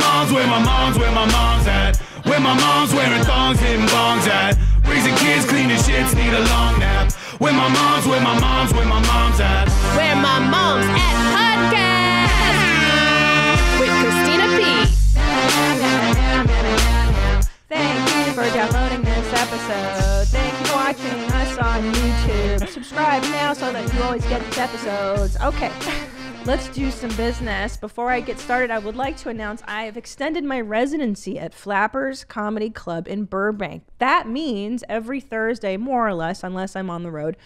Where my mom's at. Where my mom's wearing thongs, hitting bongs at. Raising kids, cleaning shits, need a long nap. Where my mom's at. Where my mom's at podcast with Christina P. Thank you for downloading this episode. Thank you for watching us on YouTube. Subscribe now so that you always get these episodes. Okay. Let's do some business. Before I get started, I would like to announce I have extended my residency at Flappers Comedy Club in Burbank. That means every Thursday, more or less, unless I'm on the road,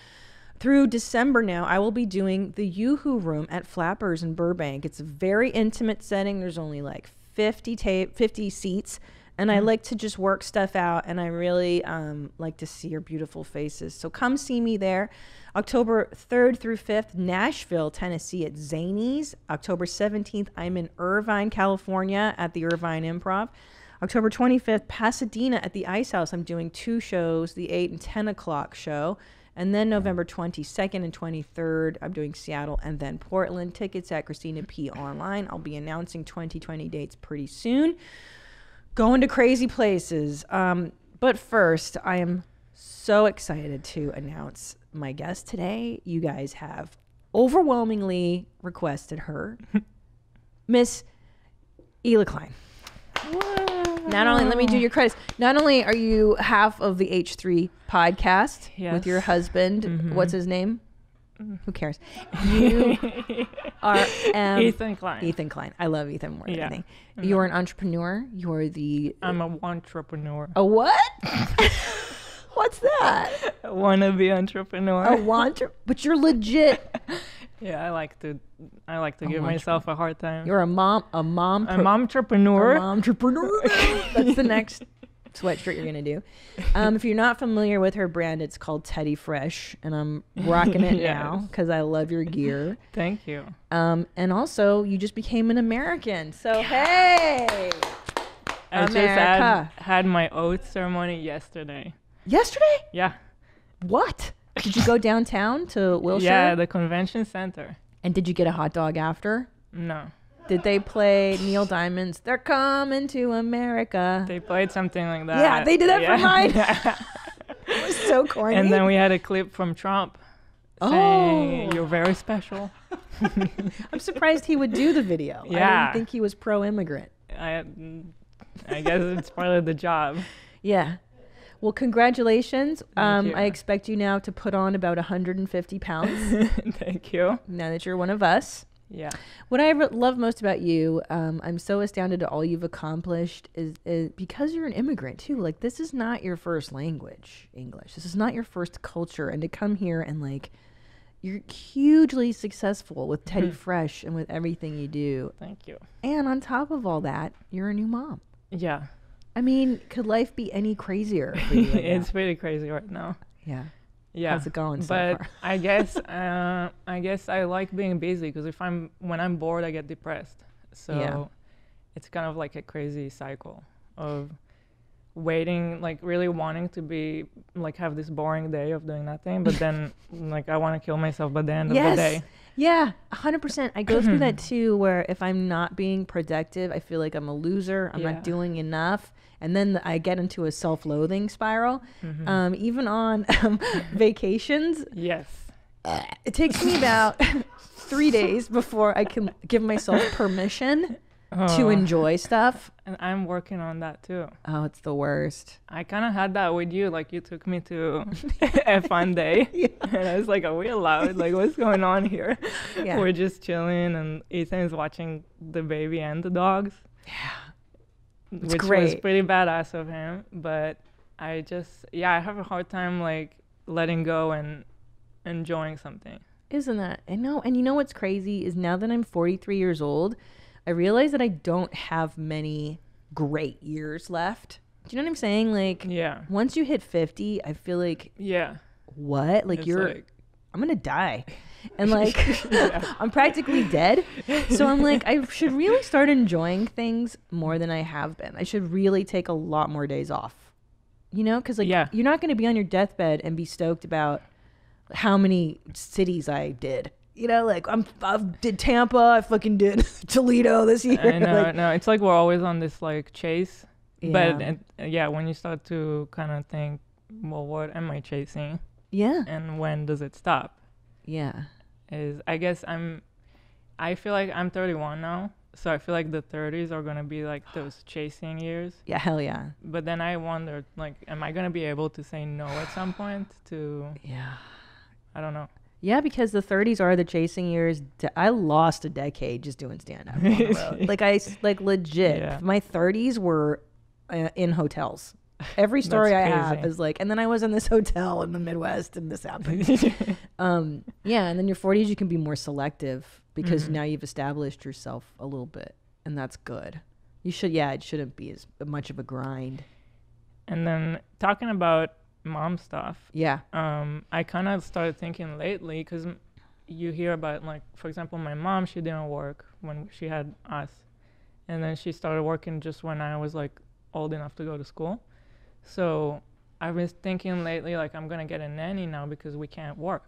through December now, I will be doing the Yoo-Hoo Room at Flappers in Burbank. It's a very intimate setting. There's only like 50 seats, and I like to just work stuff out, and I really like to see your beautiful faces. So come see me there. October 3rd through 5th, Nashville, Tennessee at Zanies. October 17th, I'm in Irvine, California at the Irvine Improv. October 25th, Pasadena at the Ice House. I'm doing two shows, the 8 and 10 o'clock show. And then November 22nd and 23rd, I'm doing Seattle and then Portland. Tickets at Christina P. Online. I'll be announcing 2020 dates pretty soon. Going to crazy places. But first, I am so excited to announce my guest today. You guys have overwhelmingly requested her, Miss Hila Klein. Whoa. Not only, let me do your credits. Not only are you half of the H3 podcast with your husband, what's his name? Who cares? You are Ethan Klein. Ethan Klein. I love Ethan more than anything. You're an entrepreneur. You're the. I'm a wantrepreneur. A what? What's that? A wannabe entrepreneur. A wanter, but you're legit. Yeah, I like to give myself a hard time. You're a momtrepreneur. A momtrepreneur. That's the next sweatshirt you're gonna do. If you're not familiar with her brand, it's called Teddy Fresh, and I'm rocking it now because I love your gear. Thank you. And also, you just became an American, so hey, I America. Just had my oath ceremony yesterday. Yesterday? Yeah. What? Did you go downtown to Wilshire? Yeah, the convention center. And did you get a hot dog after? No. Did they play Neil Diamond's They're Coming to America? They played something like that. Yeah, they did that for mine. Yeah. It was so corny. And then we had a clip from Trump saying, you're very special. I'm surprised he would do the video. Yeah. I didn't think he was pro-immigrant. I guess it's part of the job. Yeah. Well, congratulations. I expect you now to put on about 150 pounds. Thank you. Now that you're one of us. Yeah. What I love most about you, I'm so astounded at all you've accomplished, is because you're an immigrant too. Like, this is not your first language, English. This is not your first culture. And to come here and like, you're hugely successful with Teddy Fresh and with everything you do. Thank you. And on top of all that, you're a new mom. Yeah. I mean, could life be any crazier for you right now? It's pretty crazy right now. Yeah. Yeah. How's it going so far? But I guess I like being busy because when I'm bored, I get depressed. So it's kind of like a crazy cycle of waiting, like really wanting to be, like have this boring day of doing nothing. But then like I want to kill myself by the end of the day. Yeah, 100%. I go through that too, where if I'm not being productive, I feel like I'm a loser. I'm not doing enough. And then I get into a self-loathing spiral, even on vacations. Yes. It takes me about 3 days before I can give myself permission to enjoy stuff. And I'm working on that too. Oh, it's the worst. I kind of had that with you. Like, you took me to a fun day. And I was like, are we allowed? Like, what's going on here? Yeah. We're just chilling, and Ethan is watching the baby and the dogs. Yeah. Which was pretty badass of him, but I just, I have a hard time like letting go and enjoying something. Isn't that? I know. And you know what's crazy is now that I'm 43 years old, I realize that I don't have many great years left. Do you know what I'm saying? Like, once you hit 50, I feel like, what? Like, it's I'm gonna die. And like, I'm practically dead. So I'm like, I should really start enjoying things more than I have been. I should really take a lot more days off, you know? Cause like, you're not gonna be on your deathbed and be stoked about how many cities I did. You know, like I did Tampa, I fucking did Toledo this year. No, it's like we're always on this like chase. Yeah. But yeah, when you start to kind of think, well, what am I chasing? Yeah. And when does it stop? Yeah. I feel like I'm 31 now, so I feel like the 30s are gonna be like those chasing years. Yeah, hell yeah. But then I wondered, like, am I gonna be able to say no at some point? To yeah, I don't know. Yeah, because the 30s are the chasing years. I lost a decade just doing stand-up on the road. Like legit. Yeah. My 30s were in hotels. Every story I have is like, and then I was in this hotel in the Midwest and this happened. Yeah, and then your 40s, you can be more selective because now you've established yourself a little bit, and that's good. You should, yeah, it shouldn't be as much of a grind. And then talking about mom stuff, yeah, I kind of started thinking lately, because you hear about, like, for example, my mom, she didn't work when she had us, and then she started working just when I was like old enough to go to school. So I've been thinking lately, like, I'm gonna get a nanny now because we can't work.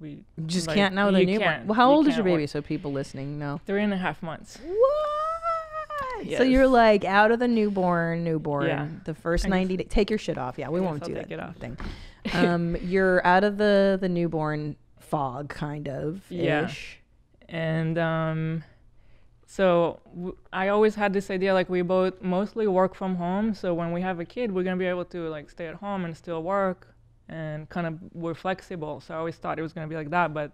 We just like, can't now with a newborn. Well, how old is your baby? So people listening know. 3.5 months. What? Yes. So you're like out of the newborn, yeah. The first 90 days. Take your shit off. Yeah, we won't do that thing. You're out of the newborn fog, kind of. Yeah. And so I always had this idea, like, we both mostly work from home. So when we have a kid, we're going to be able to, like, stay at home and still work, and kind of we're flexible. So I always thought it was going to be like that. But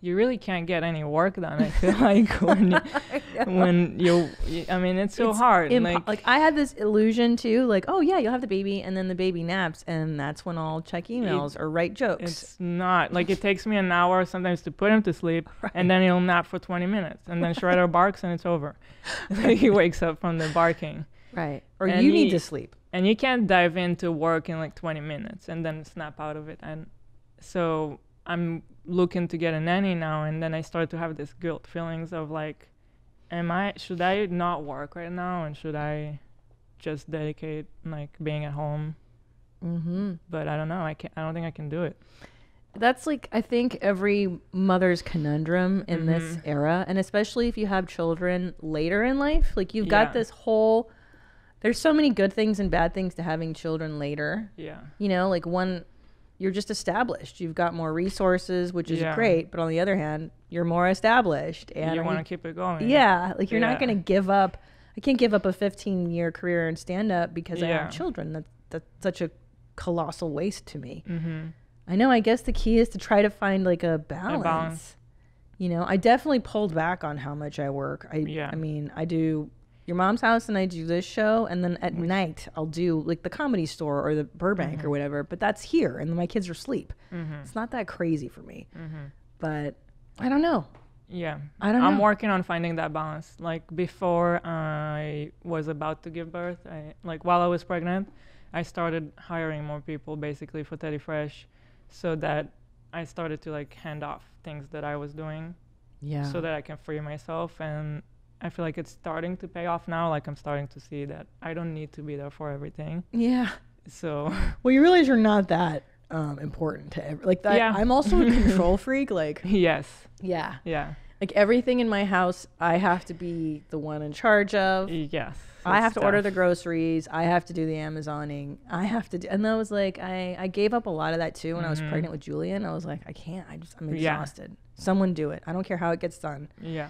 you really can't get any work done, I feel like, when it's hard. Like, I had this illusion too, like, oh yeah, you'll have the baby, and then the baby naps, and that's when I'll check emails or write jokes. It's not, like, it takes me an hour sometimes to put him to sleep, right. And then he'll nap for 20 minutes, and then Shredder barks and it's over. Like, he wakes up from the barking. Right, or and you need to sleep. And you can't dive into work in like 20 minutes and then snap out of it. And so I'm looking to get a nanny now, and then I start to have this guilt feelings of like, should I not work right now, and should I just dedicate like being at home? But I don't know, I don't think I can do it. That's like, I think every mother's conundrum in this era, and especially if you have children later in life, like you've got this whole, there's so many good things and bad things to having children later. Yeah, you know, like one, you're just established. You've got more resources, which is great. But on the other hand, you're more established. And you want to keep it going. Yeah. Like, you're not going to give up. I can't give up a 15-year career in stand-up because I have children. That's such a colossal waste to me. I know. I guess the key is to try to find, like, a balance. You know, I definitely pulled back on how much I work. I mean, I do your mom's house, and I do this show, and then at night I'll do like the Comedy Store or the Burbank or whatever, but that's here and my kids are asleep. It's not that crazy for me, but I don't know. Yeah, I'm working on finding that balance. Like, before I was about to give birth, while I was pregnant, I started hiring more people basically for Teddy Fresh, so that I started to like hand off things that I was doing, so that I can free myself. And I feel like it's starting to pay off now. Like, I'm starting to see that I don't need to be there for everything. Yeah. So. Well, you realize you're not that important to every. Like that. Yeah. I'm also a control freak. Like. Yes. Yeah. Yeah. Like, everything in my house, I have to be the one in charge of. Yes. I have to order the groceries. I have to do the Amazoning. I have to do. And that was like, I gave up a lot of that too when I was pregnant with Julian. I was like, I can't. I'm exhausted. Yeah. Someone do it. I don't care how it gets done. Yeah.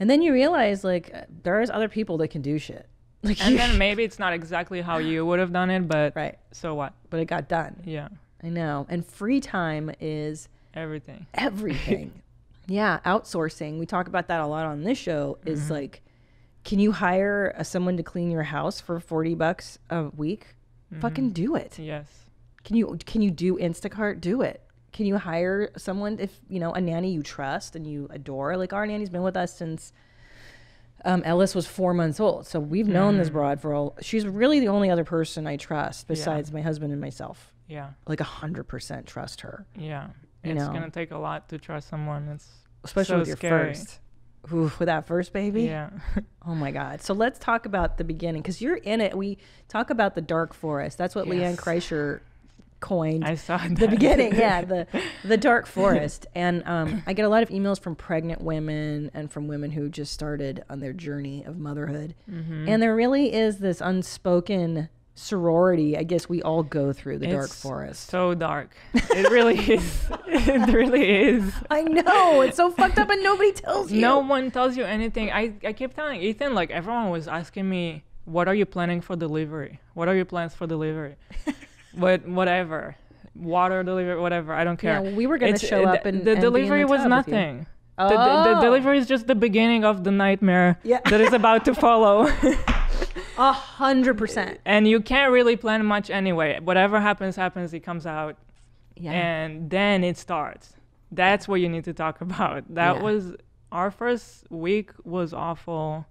And then you realize, like, there's other people that can do shit. Like, and then maybe it's not exactly how you would have done it, but so what? But it got done. Yeah. I know. And free time is everything. Everything. Yeah. Outsourcing. We talk about that a lot on this show, is like, can you hire someone to clean your house for $40 a week? Fucking do it. Yes. Can you do Instacart? Do it. Can you hire someone, if you know, a nanny you trust and you adore? Like, our nanny's been with us since Ellis was 4 months old, so we've known this broad for all. She's really the only other person I trust besides my husband and myself. Yeah, like 100% trust her. Yeah, it's gonna take a lot to trust someone. It's especially so with your scary. First. Ooh, with that first baby. Yeah. Oh my God. So let's talk about the beginning, because you're in it. We talk about the dark forest. That's what Leanne Kreischer coined. I saw that. The beginning, yeah, the dark forest. And I get a lot of emails from pregnant women and from women who just started on their journey of motherhood. Mm-hmm. And there really is this unspoken sorority, I guess, we all go through the dark forest. So dark. It really is. It really is. I know. It's so fucked up and nobody tells you. No one tells you anything. I kept telling Ethan, like, everyone was asking me, what are you planning for delivery? What are your plans for delivery? Whatever. Water delivery, whatever. I don't care. Yeah, we were going to show up and the delivery was nothing. Oh. The delivery is just the beginning of the nightmare that is about to follow. 100%. And you can't really plan much anyway. Whatever happens, it comes out. Yeah. And then it starts. That's what you need to talk about. That was our first week was awful.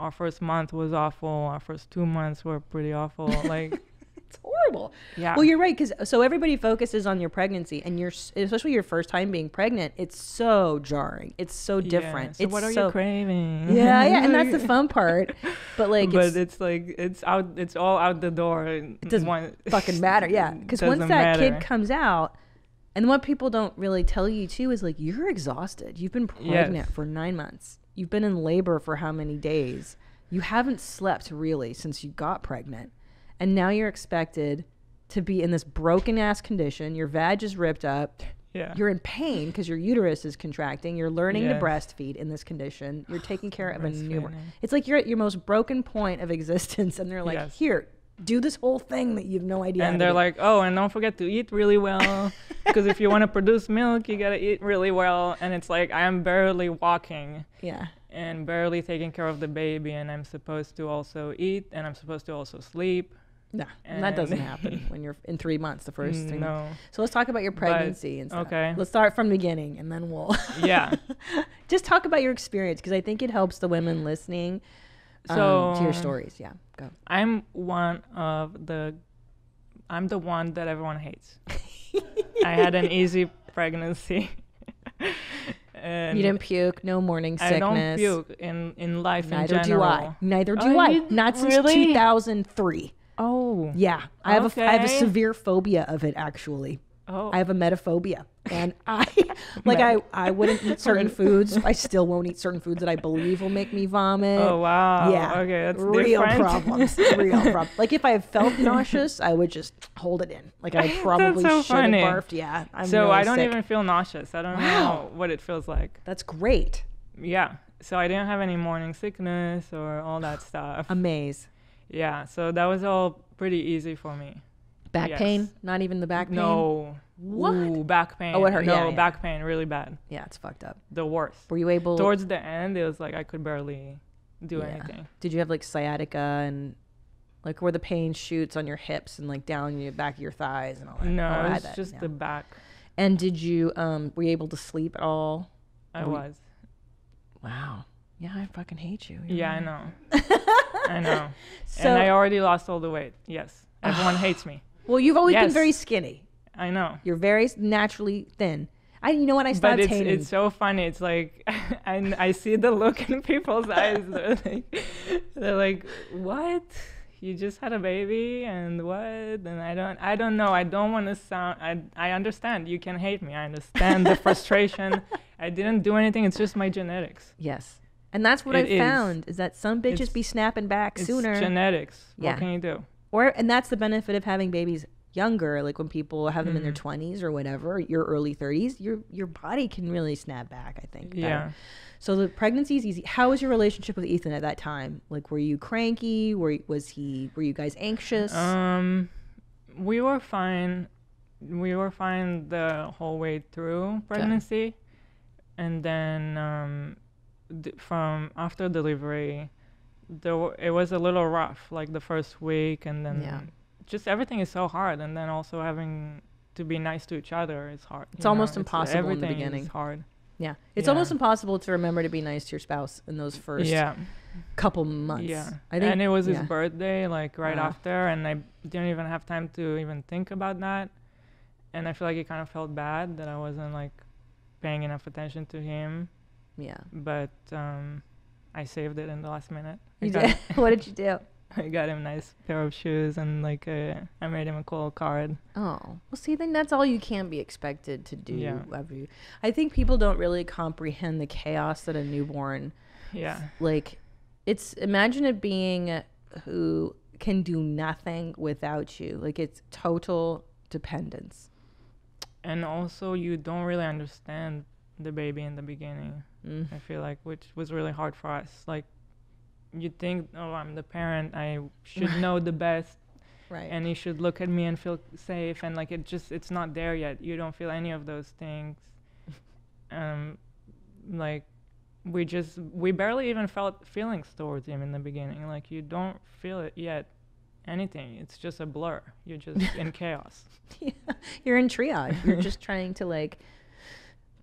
Our first month was awful. Our first 2 months were pretty awful. Like it's horrible. Yeah. Well, you're right, because so everybody focuses on your pregnancy, and especially your first time being pregnant. It's so jarring. It's so different. So what are you craving? Yeah, yeah, and that's the fun part. But like, it's all out the door. It doesn't fucking matter. Yeah, because once that kid comes out, and what people don't really tell you too is like you're exhausted. You've been pregnant for 9 months. You've been in labor for how many days? You haven't slept really since you got pregnant. And now you're expected to be in this broken ass condition. Your vag is ripped up. Yeah. You're in pain because your uterus is contracting. You're learning to breastfeed in this condition. You're taking care of a newborn. It's like you're at your most broken point of existence. And they're like, here, do this whole thing that you have no idea. And they're like, oh, and don't forget to eat really well. Because if you want to produce milk, you got to eat really well. And it's like, I am barely walking. Yeah. And barely taking care of the baby. And I'm supposed to also eat. And I'm supposed to also sleep. No, and that doesn't happen when you're in 3 months, the first 3 months. So let's talk about your pregnancy and stuff. Okay. Let's start from the beginning and then we'll... Yeah. Just talk about your experience because I think it helps the women listening to your stories. Yeah, go. I'm the one that everyone hates. I had an easy pregnancy. And you didn't puke, no morning sickness. I don't puke in life in general. Neither do I. Not since 2003. Oh. Yeah. I have a severe phobia of it, actually. Oh. I have a metaphobia. And I wouldn't eat certain foods. I still won't eat certain foods that I believe will make me vomit. Oh, wow. Yeah. Okay, that's real different. Real problems. Like, if I felt nauseous, I would just hold it in. Like, I probably should have barfed. Yeah. I don't even feel nauseous. I don't know what it feels like. That's great. Yeah. So I didn't have any morning sickness or all that stuff. Amaze. Yeah, so that was all pretty easy for me. Back pain? Not even the back pain? No. What? Ooh, back pain. Oh, it hurt. No, yeah. Back pain, really bad. Yeah, it's fucked up. The worst. Were you able... Towards the end, it was like I could barely do anything. Did you have like sciatica and like where the pain shoots on your hips and like down your back of your thighs and all that? No, it was just the back. And did you... were you able to sleep at all? I was. Wow. Yeah, I fucking hate you. Yeah, I know. I know. So, and I already lost all the weight. Yes. Everyone hates me. Well, you've always been very skinny. I know. You're very naturally thin. You know what? I stopped hating. But it's so funny. It's like, and I see the look in people's eyes. They're like, what? You just had a baby and what? And I don't know. I don't want to sound, I understand. You can hate me. I understand the frustration. I didn't do anything. It's just my genetics. Yes. And that's what I found is that some bitches be snapping back sooner. It's genetics. Yeah. What can you do? And that's the benefit of having babies younger. Like when people have them in their 20s or whatever, your early 30s, your body can really snap back, I think. Better. Yeah. So the pregnancy is easy. How was your relationship with Ethan at that time? Like, were you cranky? Were you guys anxious? We were fine. We were fine the whole way through pregnancy. Yeah. And then, from after delivery it was a little rough, like the first week, and then just everything is so hard, and then also having to be nice to each other is hard. It's almost impossible in the beginning. It's hard. Yeah. It's almost impossible to remember to be nice to your spouse in those first couple months. Yeah. I think, and it was his birthday, like right after, and I didn't even have time to even think about that. And I feel like it kind of felt bad that I wasn't like paying enough attention to him. Yeah. But I saved it in the last minute. You did? What did you do? I got him a nice pair of shoes and like I made him a cool card. Oh, well, see, then that's all you can be expected to do. Yeah. I think people don't really comprehend the chaos that a newborn. Yeah. Like, it's imagine it being who can do nothing without you. Like, it's total dependence. And also, you don't really understand the baby in the beginning. Mm. I feel like, which was really hard for us. Like, you think, oh, I'm the parent, I should know the best, right? And you should look at me and feel safe, and like it's not there yet. You don't feel any of those things. Like, we barely even felt feelings towards him in the beginning. Like, you don't feel it yet, anything. It's just a blur. You're just in chaos. Yeah. You're in triage. You're just trying to like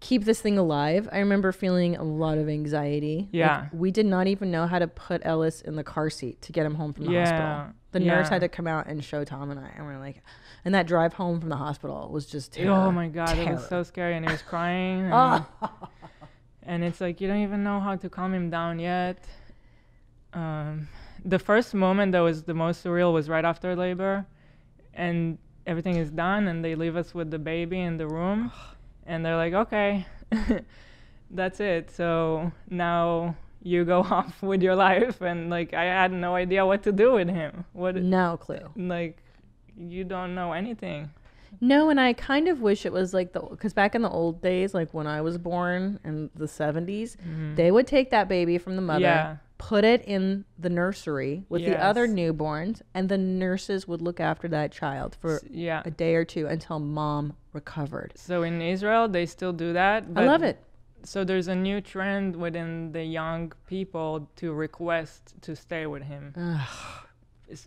keep this thing alive. I remember feeling a lot of anxiety. Yeah. Like, we did not even know how to put Ellis in the car seat to get him home from the hospital. The nurse had to come out and show Tom and I, and we're like, and that drive home from the hospital was just terror. Oh my God, terror. It was so scary, and he was crying. And, and it's like, you don't even know how to calm him down yet. The first moment that was the most surreal was right after labor, and everything is done, and they leave us with the baby in the room. And they're like, okay, that's it. So now you go off with your life. And like, I had no idea what to do with him. No clue. Like, you don't know anything. No, and I kind of wish it was like because back in the old days, like when I was born in the 70s, mm-hmm. they would take that baby from the mother, put it in the nursery with the other newborns, and the nurses would look after that child for a day or two until mom recovered. So in Israel, they still do that. But I love it. So there's a new trend within the young people to request to stay with him.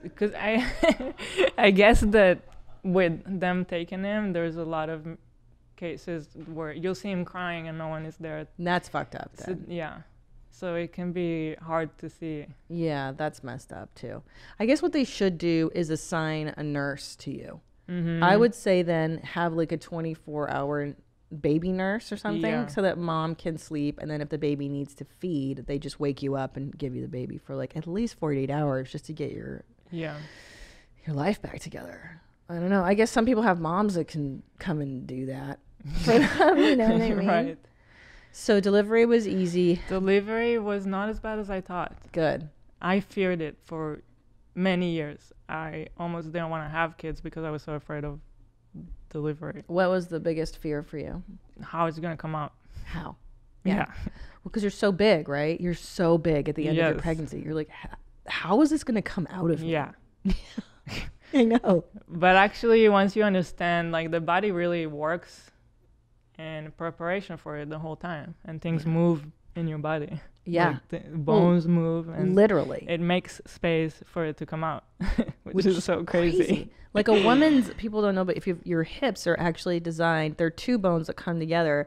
Because I guess that with them taking him, there's a lot of cases where you'll see him crying and no one is there. That's fucked up then. So, yeah. So it can be hard to see. Yeah, that's messed up too. I guess what they should do is assign a nurse to you. Mm-hmm. I would say then have like a 24-hour baby nurse or something so that mom can sleep, and then if the baby needs to feed, they just wake you up and give you the baby for like at least 48 hours just to get your life back together. I don't know. I guess some people have moms that can come and do that. You know what I mean? Right. So delivery was easy. Delivery was not as bad as I thought. Good. I feared it for many years. I almost didn't want to have kids because I was so afraid of delivery. What was the biggest fear for you? How it's going to come out. How? Yeah. Well, because you're so big, right? You're so big at the end of your pregnancy. You're like, how is this going to come out of me? Yeah. I know. But actually, once you understand, like, the body really works and preparation for it the whole time, and things move in your body. Yeah, like the bones move, and literally it makes space for it to come out, which is so crazy. Like a woman's, people don't know, but if your hips are actually designed, they're two bones that come together,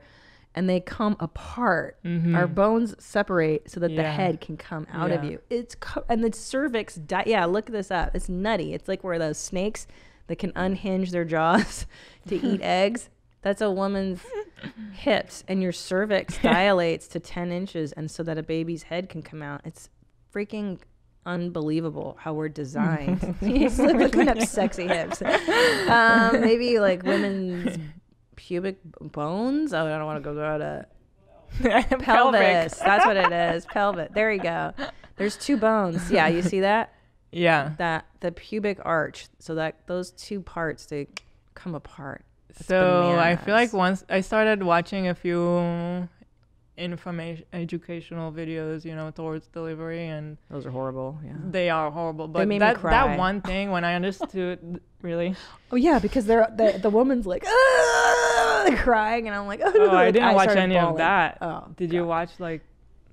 and they come apart. Mm-hmm. Our bones separate so that the head can come out of you. It's and the cervix. Look this up. It's nutty. It's like where those snakes that can unhinge their jaws to eat eggs. That's a woman's hips, and your cervix dilates to 10 inches and so that a baby's head can come out. It's freaking unbelievable how we're designed. He's looking up sexy hips. Maybe like women's pubic bones. Oh, I don't want to go to pelvis. That's what it is. Pelvis. There you go. There's two bones. Yeah, you see that? Yeah. That the pubic arch. So that those two parts, they come apart. That's so bananas. I feel like once I started watching a few educational videos, you know, towards delivery, and those are horrible. Yeah, they are horrible. But that one thing when I understood, really. Oh yeah, because the woman's like crying, and I'm like, oh. Like, I didn't watch any bawling. Of that. Oh, did you watch like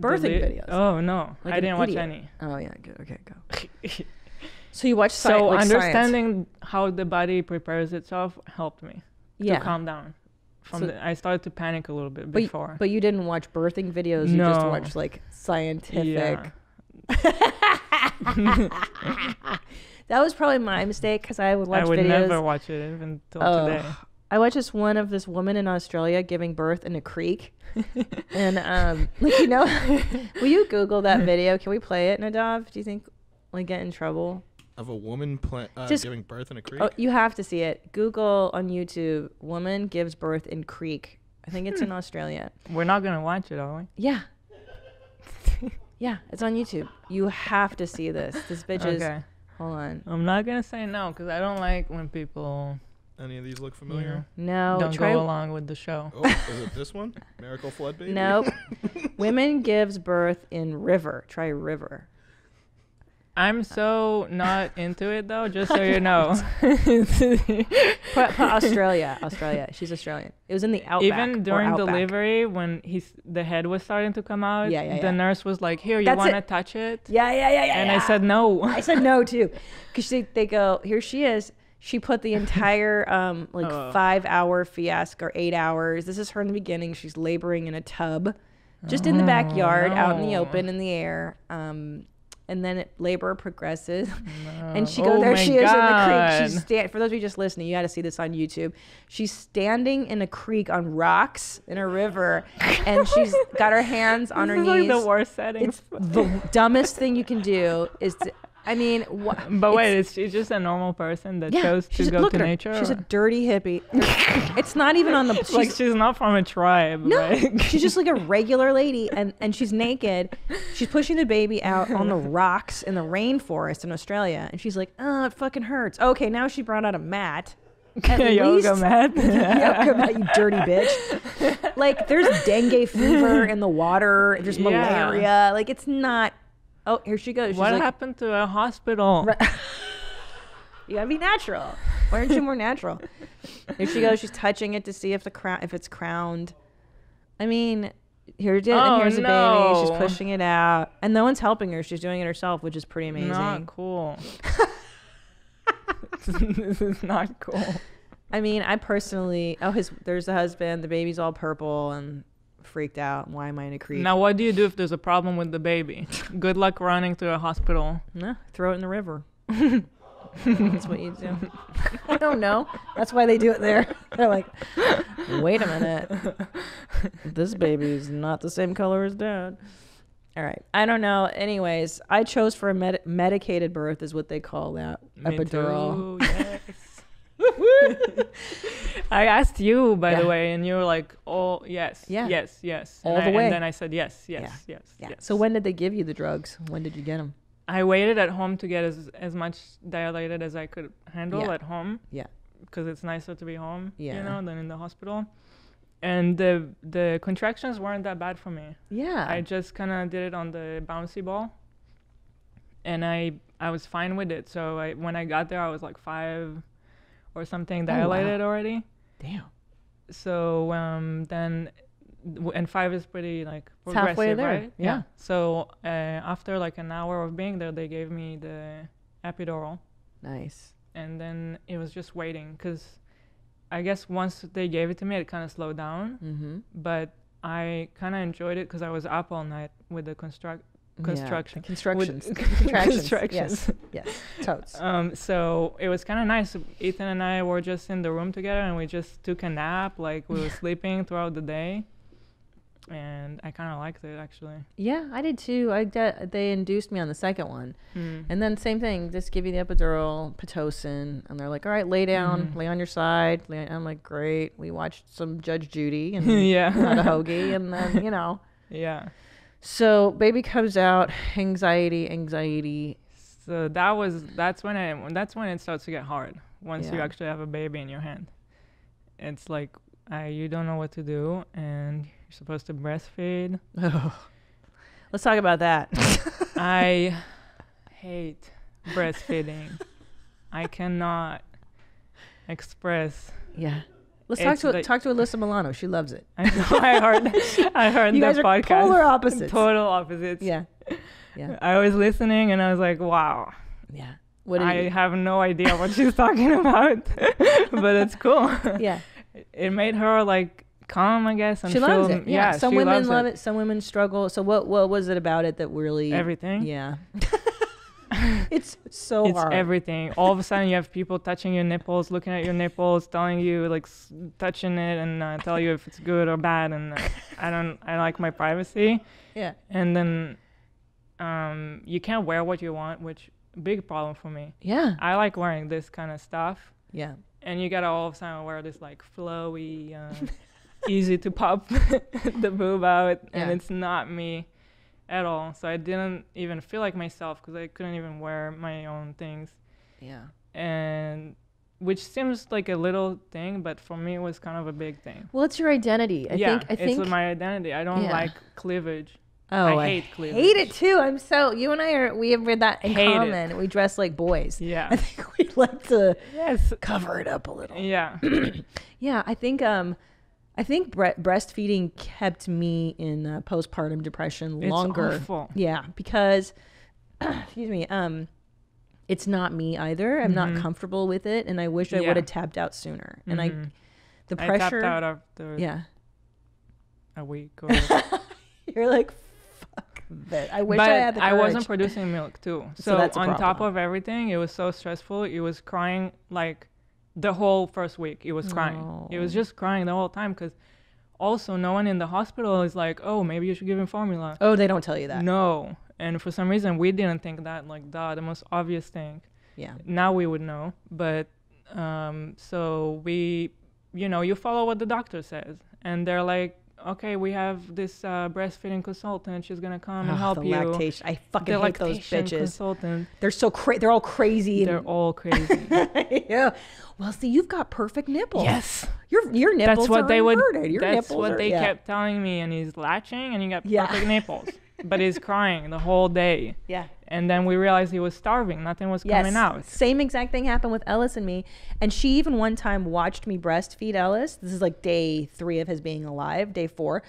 birthing videos? Oh no, like I didn't watch any. Oh yeah, good. Okay, go. So you watch science. So like understanding how the body prepares itself helped me. Yeah. To calm down. I started to panic a little bit before. But you didn't watch birthing videos. No. You just watched like scientific. That was probably my mistake because I would watch videos. I would never watch it even until today. I watched this woman in Australia giving birth in a creek. And, like, you know, will you Google that video? Can we play it, Nadav? Do you think like get in trouble? Of a woman giving birth in a creek? Oh, you have to see it. Google on YouTube, woman gives birth in creek. I think it's in Australia. We're not going to watch it, are we? Yeah. Yeah, it's on YouTube. You have to see this. This bitch is... Okay. Hold on. I'm not going to say no, because I don't like when people... Any of these look familiar? Yeah. No. Don't go along with the show. Oh, is it this one? Miracle Flood Baby? Nope. Women gives birth in river. Try river. I'm so not into it, though, just so you know. Put Australia. She's Australian. It was in the outback. Even during delivery, when the head was starting to come out, the nurse was like, here, you want to touch it? Yeah. And I said no. I said no, too. Because they go, here she is. She put the entire 5-hour fiasco or 8 hours. This is her in the beginning. She's laboring in a tub just in the backyard, out in the open, in the air. And then labor progresses, and she goes, there she is in the creek. She's for those of you just listening, you got to see this on YouTube. She's standing in a creek on rocks in a river, and she's got her hands on her knees. This is like the worst setting. It's the dumbest thing you can do is to, I mean, what? But wait, is she just a normal person that chose to go to nature? She's a dirty hippie. It's not even on the... she's not from a tribe. No, like. She's just like a regular lady, and she's naked. She's pushing the baby out on the rocks in the rainforest in Australia, and she's like, oh, it fucking hurts. Okay, now she brought out a mat. Yoga mat. Yoga mat, you dirty bitch. Like, there's dengue fever in the water. There's malaria. Like, it's not... Oh, here she goes. She's what happened to a hospital? You gotta be natural. Why aren't you more natural? Here she goes. She's touching it to see if it's crowned. I mean, here it is. Oh, and here's a baby. She's pushing it out, and no one's helping her. She's doing it herself, which is pretty amazing. Not cool. This is not cool. I mean, I personally. Oh, there's the husband. The baby's all purple and freaked out. Why am I in a creek? Now, what do you do if there's a problem with the baby? Good luck running to a hospital. No, throw it in the river. That's what you do. I don't know. That's why they do it there. They're like, wait a minute. This baby's not the same color as dad. All right. I don't know. Anyways, I chose for a medicated birth is what they call that. Me epidural. Too, yes. I asked you, by the way, and you were like, oh, yes. All the way. And then I said, yes. So when did they give you the drugs? When did you get them? I waited at home to get as much dilated as I could handle at home. Yeah. Because it's nicer to be home, you know, than in the hospital. And the contractions weren't that bad for me. Yeah. I just kind of did it on the bouncy ball. And I was fine with it. So when I got there, I was like 5... or something dilated already. Damn. So then, and 5 is pretty like progressive, halfway there. Right? Yeah. So after like an hour of being there, they gave me the epidural. Nice. And then it was just waiting, because I guess once they gave it to me, it kind of slowed down. Mm-hmm. But I kind of enjoyed it because I was up all night with the contractions. Yes. Totes. So it was kind of nice. Ethan and I were just in the room together, and we just took a nap. Like, we were sleeping throughout the day, and I kind of liked it, actually. Yeah, I did too. They induced me on the second one, and then same thing. Just give you the epidural, Pitocin, and they're like, "All right, lay down, lay on your side." And I'm like, "Great." We watched some Judge Judy and had a hoagie, and then yeah. So baby comes out, anxiety. So that's when it starts to get hard. Once you actually have a baby in your hand, it's like you don't know what to do, and you're supposed to breastfeed. Let's talk about that. I hate breastfeeding. I cannot express. Yeah. Let's talk to Alyssa Milano. She loves it. I know. I heard you guys that are podcast. Polar opposites. Total opposites. Yeah. I was listening and I was like, wow. Yeah. I have no idea what she's talking about, but it's cool. Yeah. It made her like calm, I guess. And she loves it. Yeah. Some women love it. Some women struggle. So what was it about it that really? Everything. Yeah. It's hard. It's everything. All of a sudden, you have people touching your nipples, looking at your nipples, telling you, like, touching it, and tell you if it's good or bad. And I like my privacy. Yeah. And then you can't wear what you want, which big problem for me. Yeah. I like wearing this kind of stuff. Yeah. And you gotta all of a sudden wear this like flowy, easy to pop the boob out, and it's not me at all. So I didn't even feel like myself because I couldn't even wear my own things. Yeah. And which seems like a little thing, but for me it was kind of a big thing. Well, it's your identity. I think it's my identity. I don't like cleavage. Oh, I hate cleavage. I hate it too. I'm so, you and I are, we have that in common. We dress like boys. Yeah. I think we like to cover it up a little. Yeah. Yeah. I think breastfeeding kept me in postpartum depression longer. It's awful. Yeah. Because, excuse me, it's not me either. I'm not comfortable with it. And I wish I would have tapped out sooner. And the pressure. I tapped out after a week or you're like, fuck that. I wish I had the courage. I wasn't producing milk too. So that's on top of everything, it was so stressful. It was crying like the whole first week. It was crying. Oh. It was just crying the whole time because also no one in the hospital is like, oh, maybe you should give him formula. Oh, they don't tell you that. No. And for some reason, we didn't think that, like, the most obvious thing. Yeah. Now we would know. But so we, you know, you follow what the doctor says. And they're like, okay, we have this breastfeeding consultant. She's going to come and help you. Lactation. I fucking hate those bitches. Consultant. They're so crazy. They're all crazy. They're all crazy. Yeah. Well, see, you've got perfect nipples. Yes. Your nipples are inverted. That's what they kept telling me. And he's latching and you got perfect nipples. But he's crying the whole day. Yeah. And then we realized he was starving. Nothing was coming out. Same exact thing happened with Ellis and me. And she even one time watched me breastfeed Ellis. This is like day 3 of his being alive, day 4.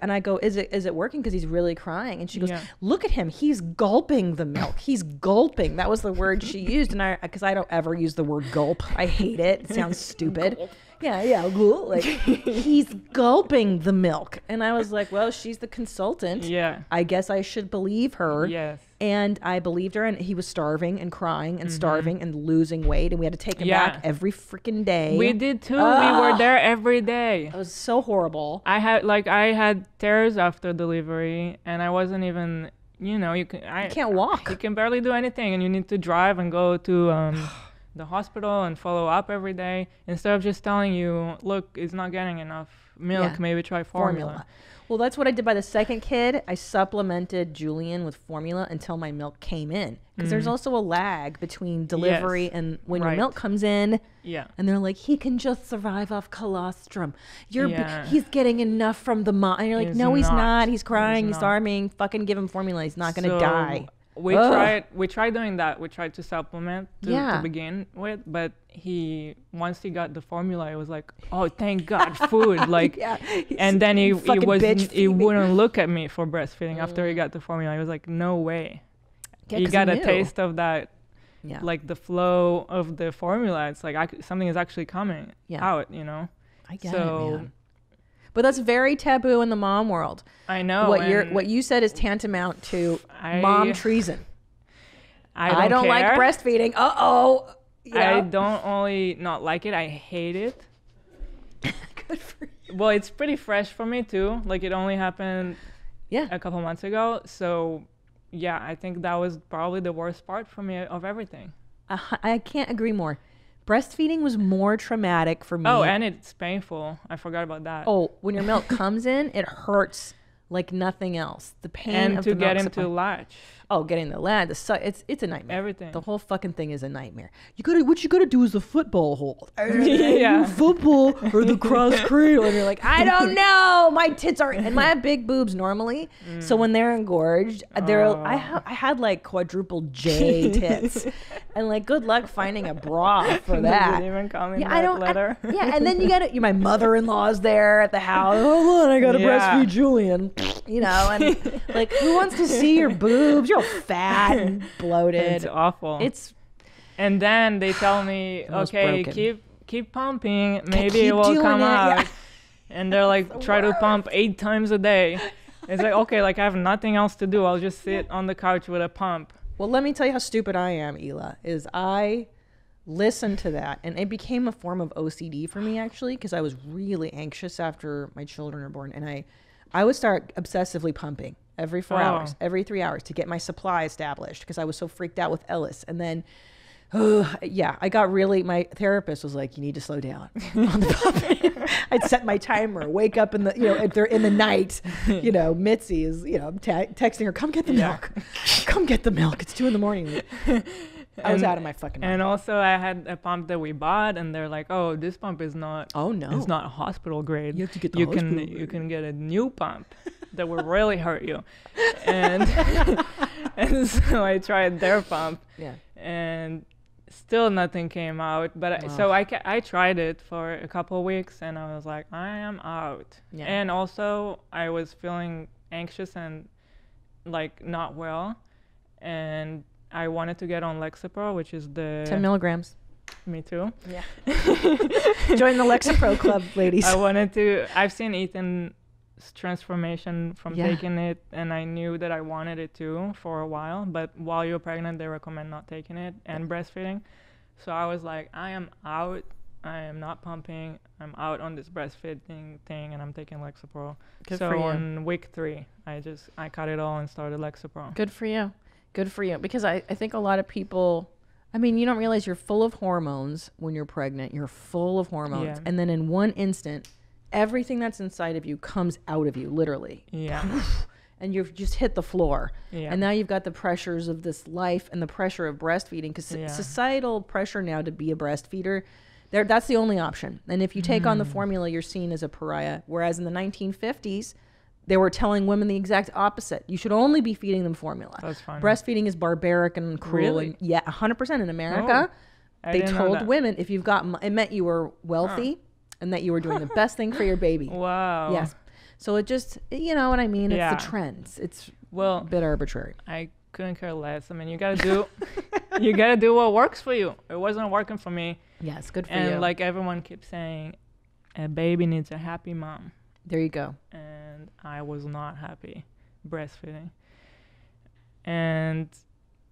And I go, is it working? Because he's really crying. And she goes, look at him. He's gulping the milk. He's gulping. That was the word she used. And I, because I don't ever use the word gulp. I hate it. It sounds stupid. Gulp. Yeah. Like, he's gulping the milk. And I was like, well, she's the consultant. Yeah. I guess I should believe her. Yes. And I believed her, and he was starving and crying and starving and losing weight, and we had to take him back every freaking day. We did too. We were there every day. It was so horrible. I had tears after delivery, and I wasn't even, you know, you can't walk. You can barely do anything, and you need to drive and go to the hospital and follow up every day instead of just telling you, look, it's not getting enough milk. Maybe try formula. Well, that's what I did by the second kid. I supplemented Julian with formula until my milk came in. Because there's also a lag between delivery and when your milk comes in. Yeah. And they're like, he can just survive off colostrum. He's getting enough from the mom. And you're like, no, he's not. He's crying. He's starving. Fucking give him formula. He's not going to die. We tried doing that. We tried to supplement to begin with, but once he got the formula, it was like, oh, thank God, food. Like, and then he wouldn't look at me for breastfeeding after he got the formula. I was like, no way. Yeah, he got a taste of that, like the flow of the formula. It's like something is actually coming out, you know? I get it, man. But that's very taboo in the mom world. I know. What you said is tantamount to mom treason. I don't like breastfeeding. Uh-oh. Yeah. I don't only not like it, I hate it. Good for you. Well, it's pretty fresh for me too. Like, it only happened a couple months ago. So yeah, I think that was probably the worst part for me of everything. I can't agree more. Breastfeeding was more traumatic for me. Oh, and it's painful. I forgot about that. Oh, when your milk comes in, it hurts like nothing else. The pain of the milk. And to get him to latch. Oh, getting the latch. It's a nightmare. Everything. The whole fucking thing is a nightmare. What you gotta do is a football hold. Football or the cross cradle. And you're like, I don't know. My tits are, and I have big boobs normally. So when they're engorged, I had like quadruple J tits. And like, good luck finding a bra for that. Didn't even call me that letter. And then my mother-in-law's there at the house. Hold on, I gotta breastfeed Julian. You know, and like, who wants to see your boobs? You're fat and bloated. It's awful. And then they tell me, okay, keep pumping. Maybe it will come out. Yeah. And they're like, try to pump 8 times a day. It's like, okay, like I have nothing else to do. I'll just sit on the couch with a pump. Well, let me tell you how stupid I am, Hila, is I listened to that, and it became a form of OCD for me, actually, because I was really anxious after my children were born, and I would start obsessively pumping every 4 hours, every 3 hours to get my supply established because I was so freaked out with Ellis. And then, yeah, I got really, my therapist was like, you need to slow down. I'd set my timer, wake up in the, you know, if they're in the night, you know, Mitzi is, you know, I'm texting her, come get the milk, come get the milk. It's 2 in the morning. I was out of my fucking mind. And also I had a pump that we bought and they're like, oh, this pump is not, it's not hospital grade. You have to get the hospital grade. You can get a new pump that will really hurt you. And, and so I tried their pump and still nothing came out. But so I tried it for a couple of weeks and I was like, I am out. Yeah. And also I was feeling anxious and like not well. And I wanted to get on Lexapro, which is the 10 milligrams. Me too. Yeah. Join the Lexapro club, ladies. I wanted to. I've seen Ethan's transformation from taking it, and I knew that I wanted it too for a while. But while you're pregnant, they recommend not taking it and breastfeeding. So I was like, I am out. I am not pumping. I'm out on this breastfeeding thing, and I'm taking Lexapro. Good for you. So on week 3, I cut it all and started Lexapro. Good for you. Good for you. Because I think a lot of people, I mean, you don't realize you're full of hormones when you're pregnant. You're full of hormones. Yeah. And then in one instant, everything that's inside of you comes out of you, literally. Yeah. And you've just hit the floor. Yeah. And now you've got the pressures of this life and the pressure of breastfeeding. Because societal pressure now to be a breastfeeder, that's the only option. And if you take on the formula, you're seen as a pariah. Whereas in the 1950s, they were telling women the exact opposite. You should only be feeding them formula. That's fine. Breastfeeding is barbaric and cruel. Really? And 100% in America. Oh, they told women if you've got, it meant you were wealthy and that you were doing the best thing for your baby. Wow. Yes. So it just, you know what I mean? It's the trends. It's a bit arbitrary. I couldn't care less. I mean, you gotta do, you gotta do what works for you. It wasn't working for me. Yes, good for you. And like everyone keeps saying, a baby needs a happy mom. There you go. And I was not happy breastfeeding. And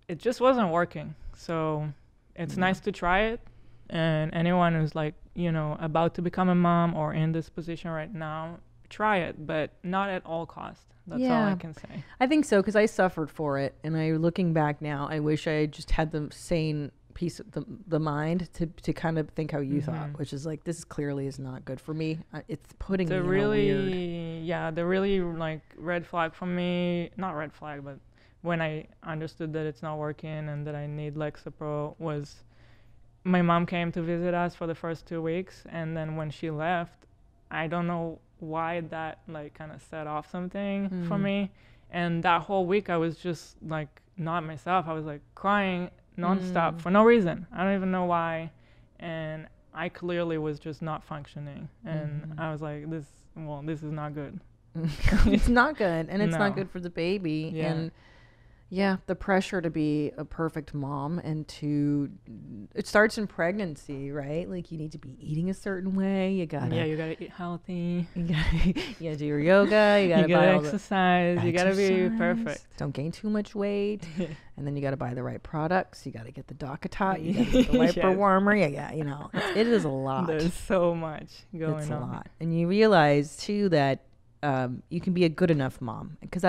it just wasn't working. So it's nice to try it. And anyone who's like, you know, about to become a mom or in this position right now, try it, but not at all cost. That's all I can say. I think so, because I suffered for it. And I, looking back now, I wish I just had the sane piece of the mind to kind of think how you thought, which is like, this clearly is not good for me. It's putting me really in a weird. Yeah, the really like red flag for me, not red flag, but when I understood that it's not working and that I need Lexapro was my mom came to visit us for the first 2 weeks. And then when she left, I don't know why that like kind of set off something for me. And that whole week I was just like not myself. I was like crying nonstop for no reason. I don't even know why. And I clearly was just not functioning. And I was like, this is not good. It's not good. And it's not good for the baby. Yeah. And the pressure to be a perfect mom and to, it starts in pregnancy, right? Like you need to be eating a certain way. You gotta, you gotta eat healthy. You gotta do your yoga. You gotta exercise. You gotta be perfect. Don't gain too much weight. And then you gotta buy the right products. You gotta get the Docatot. You gotta get the wiper warmer. Yeah, you know, it is a lot. There's so much going on. It's a lot. And you realize too that you can be a good enough mom, because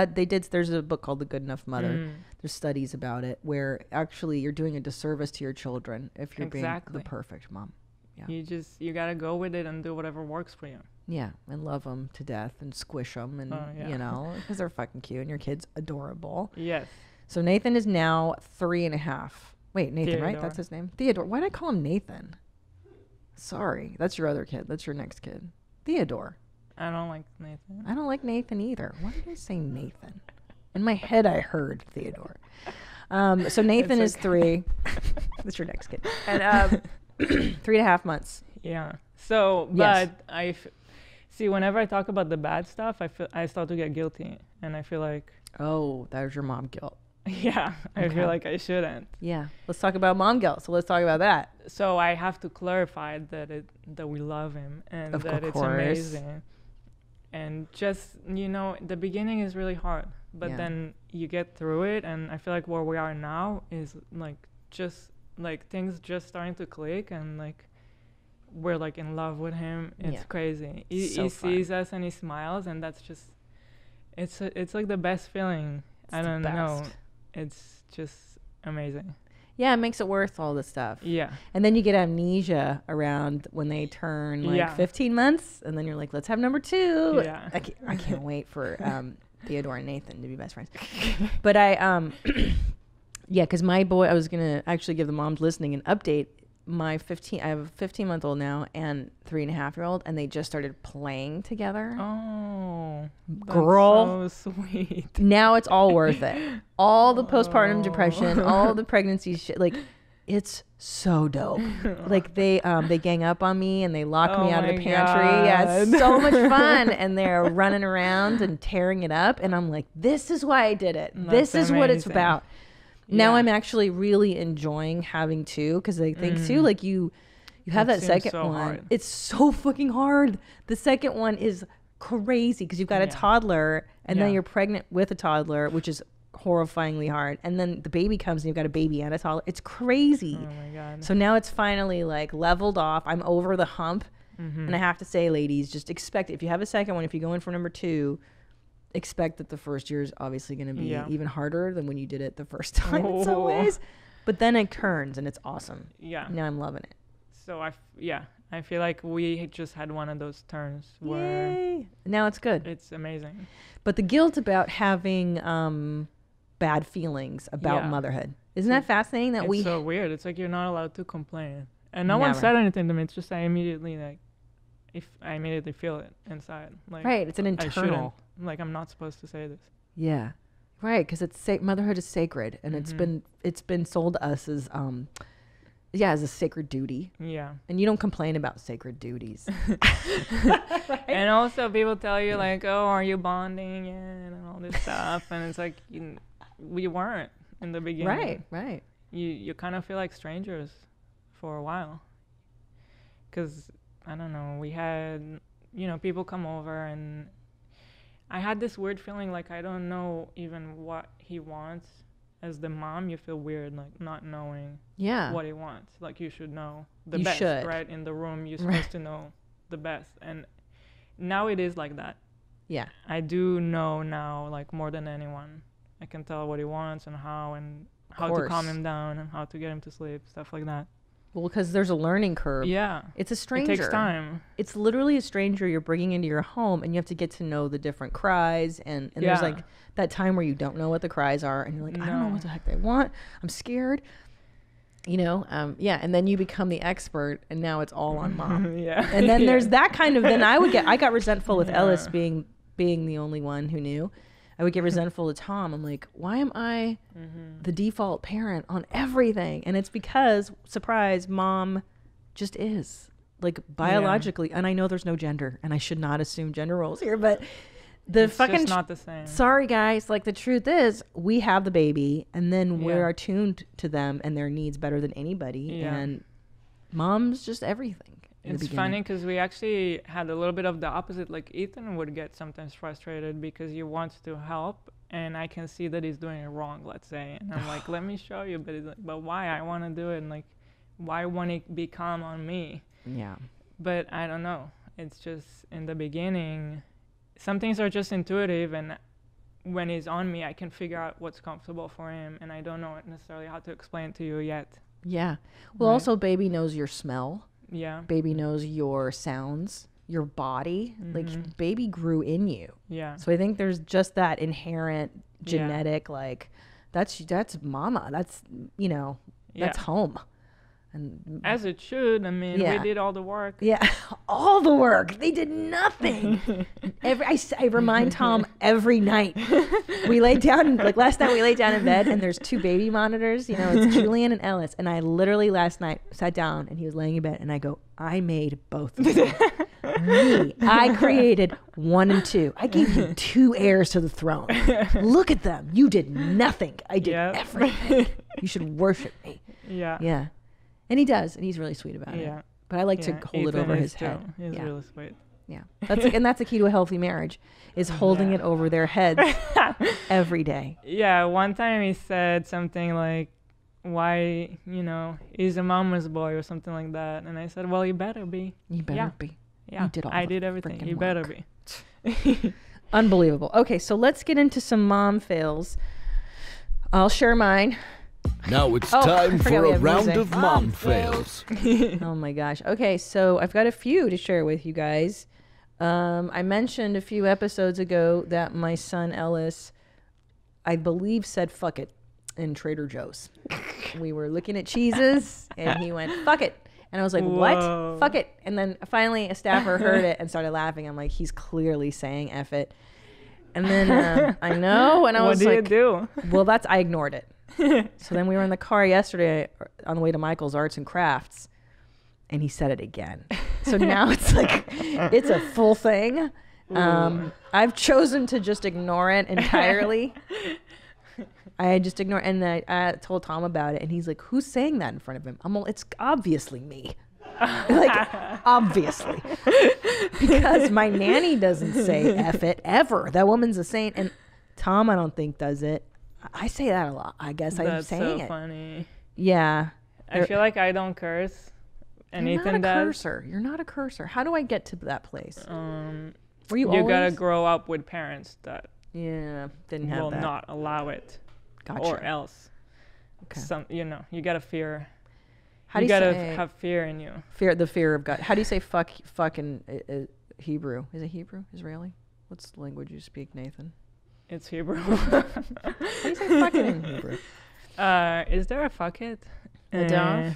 there's a book called The Good Enough Mother. There's studies about it where actually you're doing a disservice to your children if you're being the perfect mom. You gotta go with it and do whatever works for you, and love them to death and squish them, and you know, because they're fucking cute and your kid's adorable. So Nathan is now 3.5. Wait, Nathan Theodore. Right, that's his name. Theodore. Why did I call him Nathan? Sorry, that's your other kid. That's your next kid, Theodore. I don't like Nathan. I don't like Nathan either. Why did I say Nathan? In my head, I heard Theodore. So Nathan is 3. That's your next kid. And 3.5 months. Yeah. So, but see, whenever I talk about the bad stuff, I start to get guilty, and I feel like, oh, there's your mom guilt. Yeah, I feel like I shouldn't. Yeah, let's talk about mom guilt. So let's talk about that. So I have to clarify that we love him and that it's amazing. And just, you know, the beginning is really hard, but then you get through it. And I feel like where we are now is like, just like things just starting to click, and like we're like in love with him. It's crazy. He sees us and he smiles, and that's just It's like the best feeling. I don't know. It's just amazing. Yeah, it makes it worth all the stuff. Yeah. And then you get amnesia around when they turn like 15 months. And then you're like, let's have number two. Yeah. I can't wait for Theodore and Nathan to be best friends. But yeah, because my boy, I was going to actually give the moms listening an update. I have a 15-month-old now and 3.5-year-old, and they just started playing together. Oh, girl, that's so sweet. Now it's all worth it. All the postpartum depression, all the pregnancy shit. Like, it's so dope. Like they gang up on me and they lock me out of the pantry. God. Yeah, it's so much fun. And they're running around and tearing it up. And I'm like, this is why I did it. That's this is amazing. What it's about. Now I'm actually really enjoying having two, because I think too, like you have that second one. Hard. It's so fucking hard. The second one is crazy because you've got a toddler and then you're pregnant with a toddler, which is horrifyingly hard. And then the baby comes and you've got a baby and a toddler. It's crazy. Oh my God. So now it's finally like leveled off. I'm over the hump. And I have to say, ladies, just expect it. If you have a second one, if you go in for number two, expect that the first year is obviously going to be even harder than when you did it the first time in some ways, but then it turns and it's awesome. Yeah, now I'm loving it. So I feel like we just had one of those turns where now it's good. It's amazing. But the guilt about having bad feelings about motherhood, isn't that fascinating? That it's so weird. It's like you're not allowed to complain, and no one said anything to me. It's just I immediately feel it inside. Like, right, it's an internal. Like, I'm not supposed to say this. Yeah, right, because motherhood is sacred, and it's been sold to us as as a sacred duty. Yeah, and you don't complain about sacred duties. Right? And also, people tell you like, "Oh, are you bonding?" and all this stuff, and it's like we weren't in the beginning. Right, right. You kind of feel like strangers for a while, because I don't know. We had, people come over, and I had this weird feeling like I don't know even what he wants. As the mom, you feel weird, like not knowing what he wants. Like you should know the best, right? In the room, you're supposed to know the best. And now it is like that. Yeah. I do know now, like more than anyone. I can tell what he wants and how to calm him down and how to get him to sleep, stuff like that. Well, because there's a learning curve. Yeah. It's a stranger. It takes time. It's literally a stranger you're bringing into your home, and you have to get to know the different cries. And there's like that time where you don't know what the cries are, and you're like, I don't know what the heck they want. I'm scared. And then you become the expert, and now it's all on mom. And then there's that kind of, then I got resentful with Ellis being the only one who knew. I would get resentful to Tom. I'm like, why am I the default parent on everything? And it's because, surprise, mom just is. Like, biologically, and I know there's no gender, and I should not assume gender roles here, but it's fucking... It's just not the same. Sorry, guys. Like, the truth is, we have the baby, and then we're attuned to them and their needs better than anybody, and mom's just everything. It's funny because we actually had a little bit of the opposite. Like Ethan would get sometimes frustrated because he wants to help, and I can see that he's doing it wrong, let's say. And I'm like, let me show you. But he's like, but why? I want to do it. And like, why won't it be calm on me? Yeah. But I don't know. It's just in the beginning, some things are just intuitive. And when he's on me, I can figure out what's comfortable for him. And I don't know necessarily how to explain to you yet. Yeah. Well, also baby knows your smell. Yeah. Baby knows your sounds, your body. Like, baby grew in you. Yeah. So I think there's just that inherent genetic, like, that's mama. That's, that's home. And as it should. I mean, we did all the work. Yeah. All the work. They did nothing. I remind Tom every night. We laid down, like last night we laid down in bed, and there's two baby monitors. It's Julian and Ellis. And I literally last night sat down, and he was laying in bed, and I go, I made both of them. Me. I created 1 and 2. I gave you 2 heirs to the throne. Look at them. You did nothing. I did everything. You should worship me. Yeah. Yeah. And he does, and he's really sweet about it. But I like to hold Ethan it over his head. He's really sweet. Yeah, that's the key to a healthy marriage, is holding it over their heads every day. Yeah, one time he said something like, why, he's a mama's boy or something like that. And I said, well, you better be. You better be. Yeah, I did everything. You better be. Unbelievable. Okay, so let's get into some mom fails. I'll share mine. Now it's time for a round of mom fails. Oh my gosh. Okay, so I've got a few to share with you guys. I mentioned a few episodes ago that my son Ellis, I believe, said fuck it in Trader Joe's. We were looking at cheeses and he went, fuck it. And I was like, whoa. What? Fuck it. And then finally a staffer heard it and started laughing. I'm like, he's clearly saying F it. And then I know. And I was like, what do you do? Well, I ignored it. So then we were in the car yesterday on the way to Michael's Arts and Crafts, and he said it again. So now it's like, it's a full thing. I've chosen to just ignore it entirely. I just ignore, and I told Tom about it, and he's like, who's saying that in front of him? I'm all, it's obviously me. Like, obviously. Because my nanny doesn't say F it ever. That woman's a saint. And Tom, I don't think, does it. I say that a lot. I guess I'm saying it. That's so funny. Yeah. I feel like I don't curse. And Ethan does. You're not a cursor. You're not a cursor. How do I get to that place? Were you always? You gotta grow up with parents that didn't have that. Will not allow it. Gotcha. Or else. Okay. You know, you gotta fear. How do you gotta have fear in you. Fear, the fear of God. How do you say fuck in Hebrew? Is it Hebrew? Israeli? What's the language you speak, Nathan? It's Hebrew. How do you say fuck it in Hebrew? Is there a fuck it? Fuck it,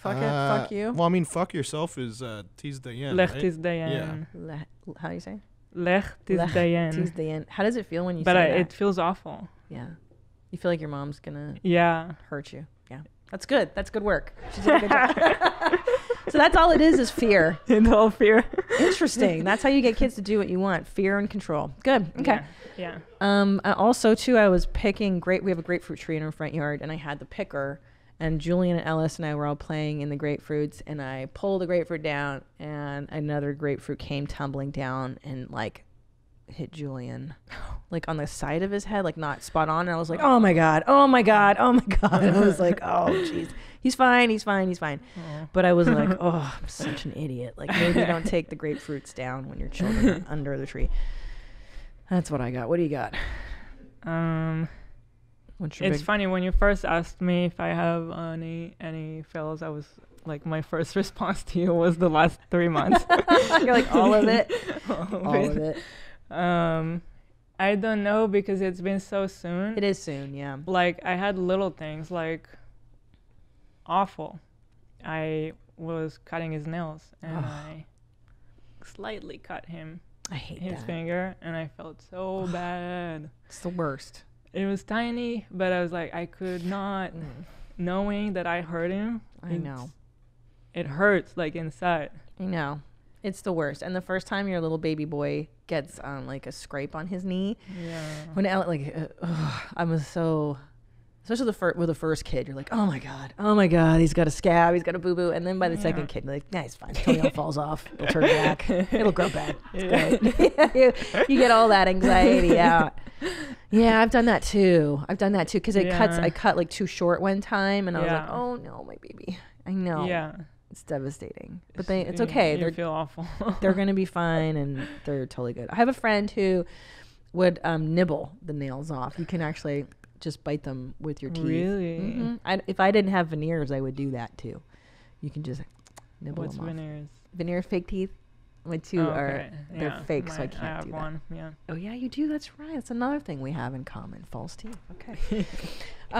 fuck you. Well, I mean, fuck yourself is tis dayan. Lech tis dayan. How do you say? Lech tis dayan. How does it feel when you say that? It feels awful. Yeah. You feel like your mom's gonna hurt you. Yeah. That's good. That's good work. She did a good job. So that's all it is fear. And all fear. Interesting. That's how you get kids to do what you want. Fear and control. Good. Okay. Yeah. Also, too, I was picking we have a grapefruit tree in our front yard, and I had the picker, and Julian and Ellis and I were all playing in the grapefruits, and I pulled a grapefruit down, and another grapefruit came tumbling down and like hit Julian like on the side of his head, like not spot on. And I was like, oh my God, oh my God, oh my God. And I was like, oh jeez, he's fine, he's fine, he's fine. Yeah. But I was like, oh, I'm such an idiot. Like, maybe don't take the grapefruits down when your children are under the tree. That's what I got. What do you got? It's funny, when you first asked me if I have any fails, I was like, my first response to you was the last 3 months. You're like, all of it? All of it. I don't know, because it's been so soon. It is soon, yeah. Like, I had little things, like, awful. I was cutting his nails, and I slightly cut him. I hate his finger, and I felt so bad. It's the worst. It was tiny, but I was like, I could not, knowing that I hurt him. I know. It hurts, like, inside. I know. It's the worst. And the first time your little baby boy gets like a scrape on his knee, when I was so, especially with the first kid, you're like, oh my God, he's got a scab, he's got a boo boo, and then by the second kid, you're like, nah, he's fine. His toenail falls off, it'll turn back, it'll grow back. You get all that anxiety out. Yeah, I've done that too. I've done that too because it cuts. I cut like too short one time, and I was like, oh no, my baby. I know. Yeah. It's devastating, but it's okay. They feel awful. They're gonna be fine, and they're totally good. I have a friend who would nibble the nails off. You can actually just bite them with your teeth. Really? If I didn't have veneers, I would do that too. You can just nibble them off. What's veneers? Veneer fake teeth. My two they're fake, so I can't do that. One, Oh yeah, you do. That's right. That's another thing we have in common: false teeth. Okay.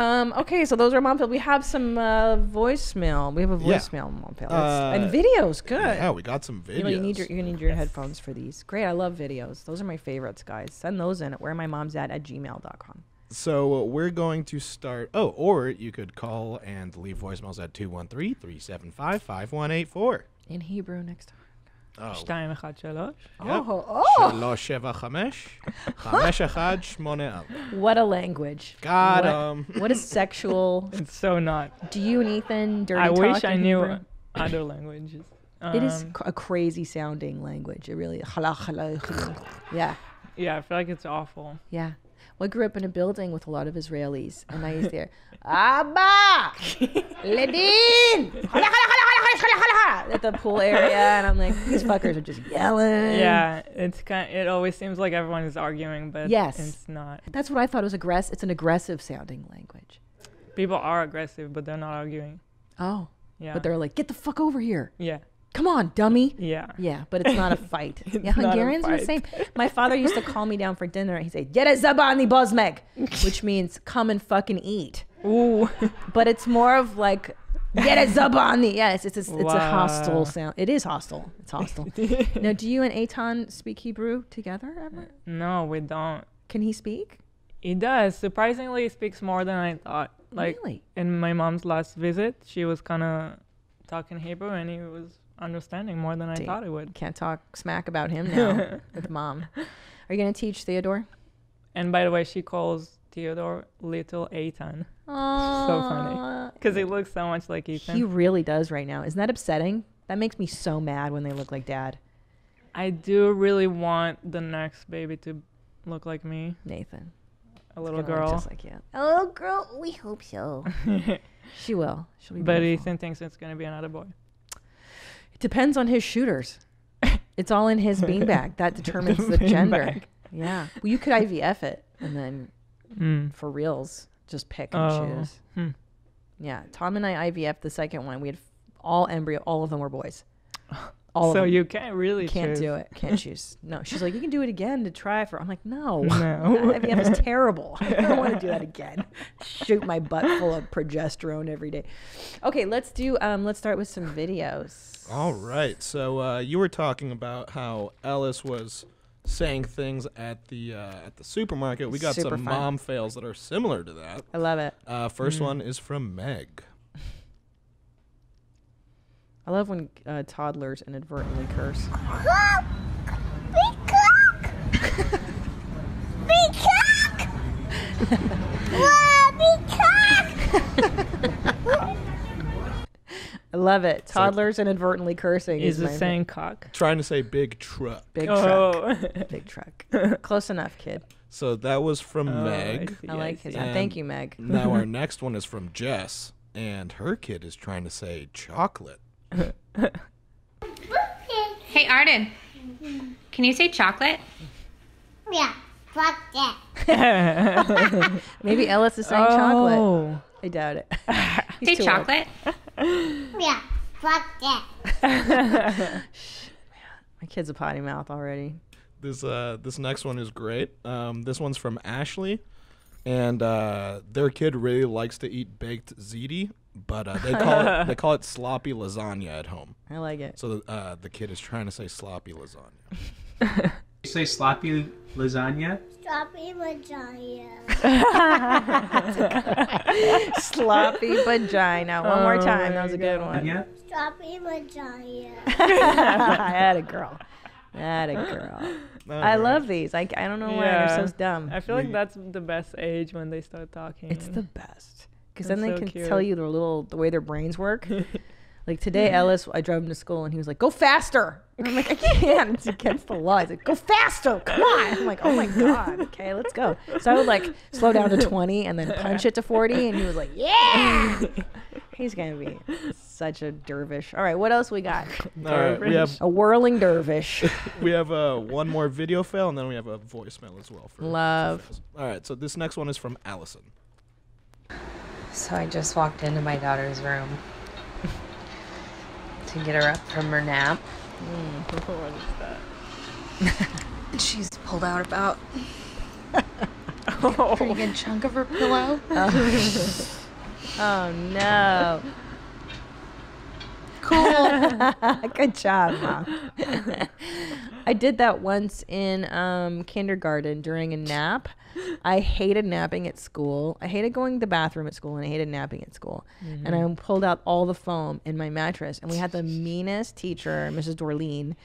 Okay, so those are mom fails. We have some voicemail. We have a voicemail mom fail. And videos, good. Yeah, we got some videos. You need your headphones for these. Great, I love videos. Those are my favorites, guys. Send those in at wheremymomsat@gmail.com. So we're going to start. Oh, or you could call and leave voicemails at 213-375-5184. In Hebrew next time. What a language. Got him. What is sexual? It's so not. Do you and Ethan dirty talk? I wish I knew other languages. It is a crazy sounding language. It really. Yeah. Yeah, I feel like it's awful. Yeah. Well, I grew up in a building with a lot of Israelis, and I used to hear, Abba! Ledin! holla, holla, at the pool area, and I'm like, these fuckers are just yelling. Yeah, it's kind of, it always seems like everyone is arguing, but yes, it's not. That's what I thought was aggressive. It's an aggressive sounding language. People are aggressive, but they're not arguing. Oh, yeah. But they're like, get the fuck over here. Yeah. Come on, dummy. Yeah. Yeah, but it's not a fight. Yeah, Hungarians are the same. My father used to call me down for dinner, and he'd say, "Gyere zabani bozmeg," which means come and fucking eat. Ooh. But it's more of like, "Gyere zabani." Yes, it's a hostile sound. It is hostile. It's hostile. Now, do you and Eitan speak Hebrew together ever? No, we don't. Can he speak? He does. Surprisingly, he speaks more than I thought. Like, really? In my mom's last visit, she was kind of talking Hebrew, and he was understanding more than I thought it would. Can't talk smack about him now with mom. Are you going to teach Theodore? And by the way, she calls Theodore Little Eitan. Aww. So funny. Because he looks so much like Ethan. He really does right now. Isn't that upsetting? That makes me so mad when they look like dad. I do really want the next baby to look like me. Nathan. A little girl. Just like, yeah. A little girl? We hope so. She will. She'll be beautiful. But Ethan thinks it's going to be another boy. It depends on his shooters. It's all in his beanbag. That determines the gender. Bag. Yeah. Well, you could IVF it and then for reals, just pick and choose. Hmm. Yeah. Tom and I IVF'd the second one. We had all embryo. All of them were boys. All so of them. You can't really choose. Can't do it. Can't choose. No. She's like, you can do it again to try for. I'm like, no. IVF is terrible. I don't want to do that again. Shoot my butt full of progesterone every day. Okay. Let's do, let's start with some videos. All right. So you were talking about how Ellis was saying things at the supermarket. We got some mom fails that are similar to that. I love it. First one is from Meg. I love when toddlers inadvertently curse. Cook! We cook! We cook! We cook! I love it. Toddlers inadvertently cursing. Is it saying cock? Trying to say big truck. Big truck. Big truck. Close enough, kid. So that was from Meg. I like his. Thank you, Meg. Now our next one is from Jess, and her kid is trying to say chocolate. Hey, Arden, can you say chocolate? Yeah, fuck that. Maybe Ellis is saying chocolate. I doubt it. Say chocolate. Yeah, fuck that. My kid's a potty mouth already. This next one is great. This one's from Ashley, and their kid really likes to eat baked ziti, but they call it sloppy lasagna at home. I like it. So the kid is trying to say sloppy lasagna. You say sloppy lasagna? Sloppy vagina. Sloppy vagina. One more time. That was a good one. Yeah. Sloppy vagina. I had a girl. That a girl. I love these. I don't know why they're so dumb. I feel like that's the best age when they start talking. It's the best because then they can tell you the way their brains work. Like today, Ellis, I drove him to school and he was like, go faster. And I'm like, I can't. It's against the law. He's like, go faster. Come on. I'm like, oh my God. Okay, let's go. So I would like slow down to 20 and then punch it to 40. And he was like, yeah. He's going to be such a dervish. All right, what else we got? All right, we have a whirling dervish. We have one more video fail and then we have a voicemail as well. Love. All right, so this next one is from Allison. So I just walked into my daughter's room to get her up from her nap. What is that? She's pulled out about a pretty good chunk of her pillow. Oh no. Cool. Good job, Mom. I did that once in kindergarten during a nap. I hated napping at school. I hated going to the bathroom at school, and I hated napping at school. Mm-hmm. And I pulled out all the foam in my mattress, and we had the meanest teacher, Mrs. Dorleen,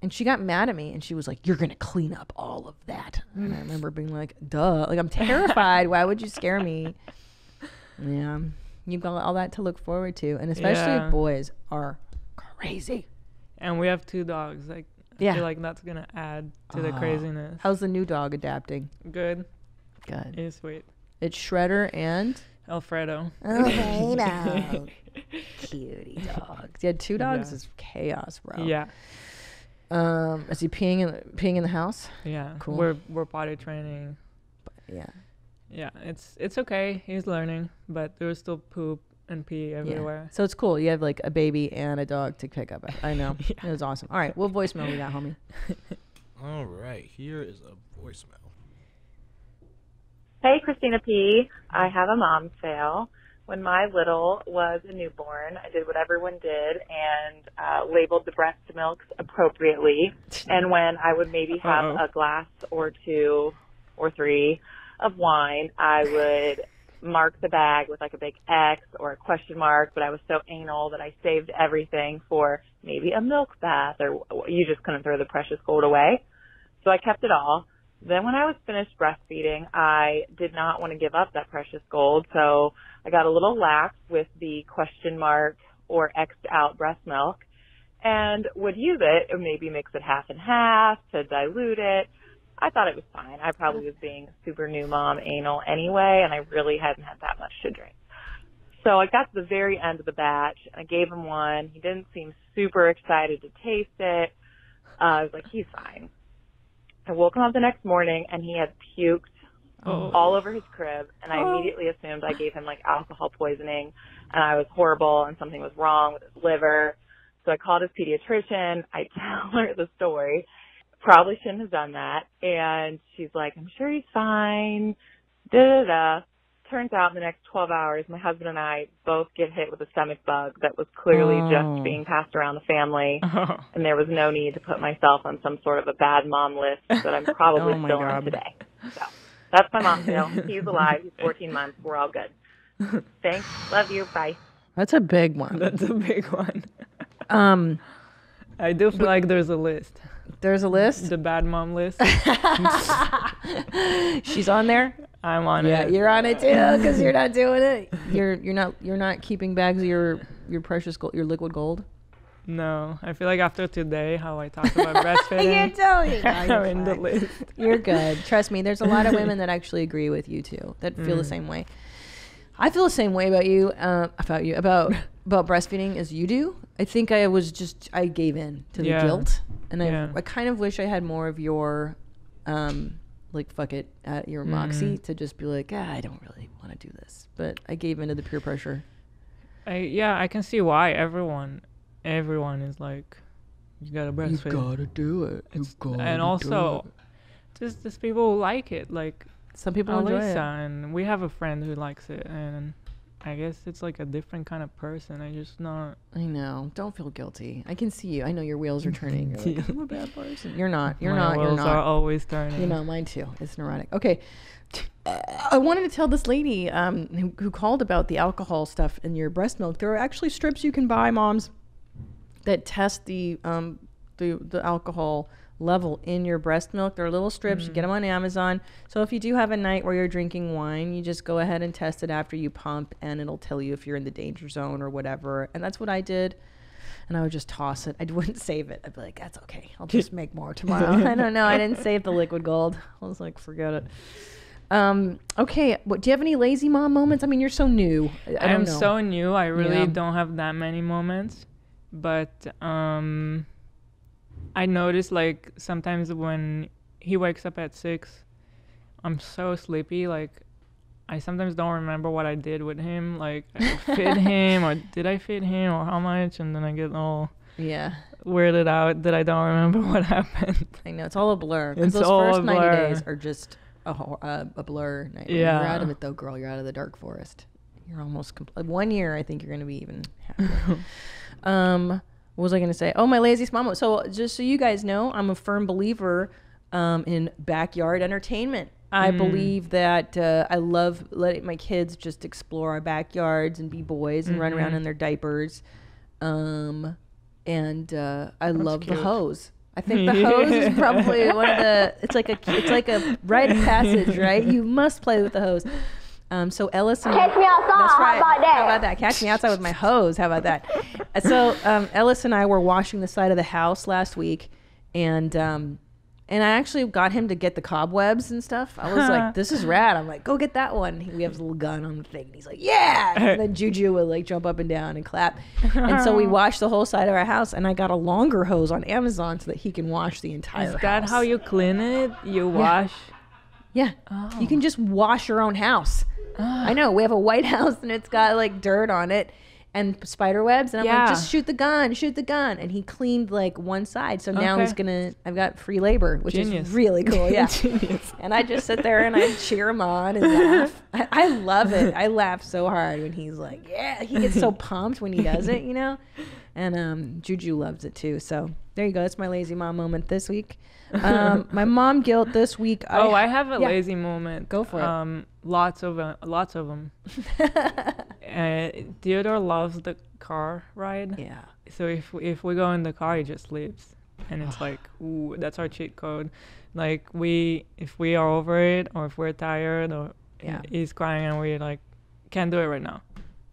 and she got mad at me, and she was like, you're going to clean up all of that. And I remember being like, duh. Like, I'm terrified. Why would you scare me? Yeah. You've got all that to look forward to. And especially boys are crazy. And we have two dogs. Like, I feel like that's going to add to the craziness. How's the new dog adapting? Good. Good. He's sweet. It's Shredder and Alfredo. Alfredo. Cutie dogs. Yeah, two dogs is chaos, bro. Yeah. Is he peeing in the house? Yeah. Cool. We're potty training. Yeah. Yeah, it's okay. He's learning, but there was still poop and pee everywhere. Yeah. So it's cool. You have like a baby and a dog to pick up. I know. Yeah. It was awesome. All right, what voicemail we got, homie? All right, here is a voicemail. Hey, Christina P. I have a mom fail. When my little was a newborn, I did what everyone did and labeled the breast milks appropriately. And when I would maybe have a glass or two or three of wine, I would mark the bag with like a big X or a question mark. But I was so anal that I saved everything for maybe a milk bath, or you just couldn't throw the precious gold away. So I kept it all. Then when I was finished breastfeeding, I did not want to give up that precious gold, so I got a little lax with the question mark or X'd out breast milk and would use it and maybe mix it half and half to dilute it. I thought it was fine. I probably was being super new mom anal anyway, and I really hadn't had that much to drink. So I got to the very end of the batch, and I gave him one. He didn't seem super excited to taste it. I was like, he's fine. I woke him up the next morning, and he had puked all over his crib, and I immediately assumed I gave him, like, alcohol poisoning, and I was horrible, and something was wrong with his liver. So I called his pediatrician. I tell her the story. Probably shouldn't have done that. And she's like, I'm sure he's fine. Da-da-da. Turns out in the next 12 hours, my husband and I both get hit with a stomach bug that was clearly just being passed around the family. And there was no need to put myself on some sort of a bad mom list that I'm probably still on today. So that's my mom. He's alive. He's 14 months. We're all good. Thanks. Love you. Bye. That's a big one. That's a big one. I do feel like there's a list. There's a list? The bad mom list. She's on there? I'm on it. Yeah, you're on it too, because you're not doing it. You're not keeping bags of your precious gold, your liquid gold. No, I feel like after today, how I talk about breastfeeding, I'm in the list. You're good. Trust me. There's a lot of women that actually agree with you too. That feel the same way. I feel the same way about you. About breastfeeding as you do. I think I gave in to the guilt, and I kind of wish I had more of your. Like, fuck it, at your moxie to just be like, I don't really want to do this. But I gave into the peer pressure. I can see why everyone is like, you gotta breastfeed. You gotta do it. Just there's people who like it. Like, some people Alyssa, enjoy it. And we have a friend who likes it. And I guess it's like a different kind of person. I know. Don't feel guilty. I can see you. I know your wheels are turning. You're like, I'm a bad person. You're not. My wheels are always turning. You know, mine too. It's neurotic. Okay. I wanted to tell this lady who called about the alcohol stuff in your breast milk. There are actually strips you can buy, moms, that test the alcohol level in your breast milk. They're little strips. You get them on Amazon. So if you do have a night where you're drinking wine, you just go ahead and test it after you pump, and it'll tell you if you're in the danger zone or whatever. And that's what I did. And I would just toss it. I wouldn't save it. I'd be like, that's okay. I'll just make more tomorrow. I don't know. I didn't save the liquid gold. I was like, forget it. Okay. Do you have any lazy mom moments? I mean, you're so new. I'm so new. I really don't have that many moments. But, I notice, like, sometimes when he wakes up at 6, I'm so sleepy. Like, I sometimes don't remember what I did with him. Like, I fed him, or did I feed him, or how much? And then I get all weirded out that I don't remember what happened. I know. It's all a blur. Because those first 90 days are just a blur. You're out of it, though, girl. You're out of the dark forest. You're almost complete. 1 year, I think you're going to be even happier. What was I going to say? My laziest mom. So just so you guys know, I'm a firm believer in backyard entertainment. I believe that I love letting my kids just explore our backyards and be boys and run around in their diapers. I love the hose. I think the hose is probably one of the, it's like a rite of passage, right? You must play with the hose. So Ellis and catch me outside. That's right. How about that? Catch me outside with my hose. How about that? So Ellis and I were washing the side of the house last week, and And I actually got him to get the cobwebs and stuff. I was like, this is rad. I'm like, go get that one. We have this little gun on the thing. And he's like, yeah. And then Juju would like jump up and down and clap. And so we washed the whole side of our house. And I got a longer hose on Amazon so that he can wash the entire house. Is that how you clean it? You wash? Yeah. Oh. You can just wash your own house. Oh. I know. We have a white house and it's got like dirt on it. And spider webs, and I'm like, just shoot the gun, and he cleaned like one side. So now he's gonna. I've got free labor, which is really cool. Yeah, and I just sit there and I cheer him on and laugh. I love it. I laugh so hard when he's like, yeah. He gets so pumped when he does it, you know. And Juju loves it too. So there you go. That's my lazy mom moment this week. My mom guilt this week. I have a lazy moment. Go for it. Lots of them. Theodore loves the car ride. Yeah. So if we go in the car, he just sleeps, and it's like, ooh, that's our cheat code. Like if we are over it, or if we're tired, or he's crying, and we like can't do it right now.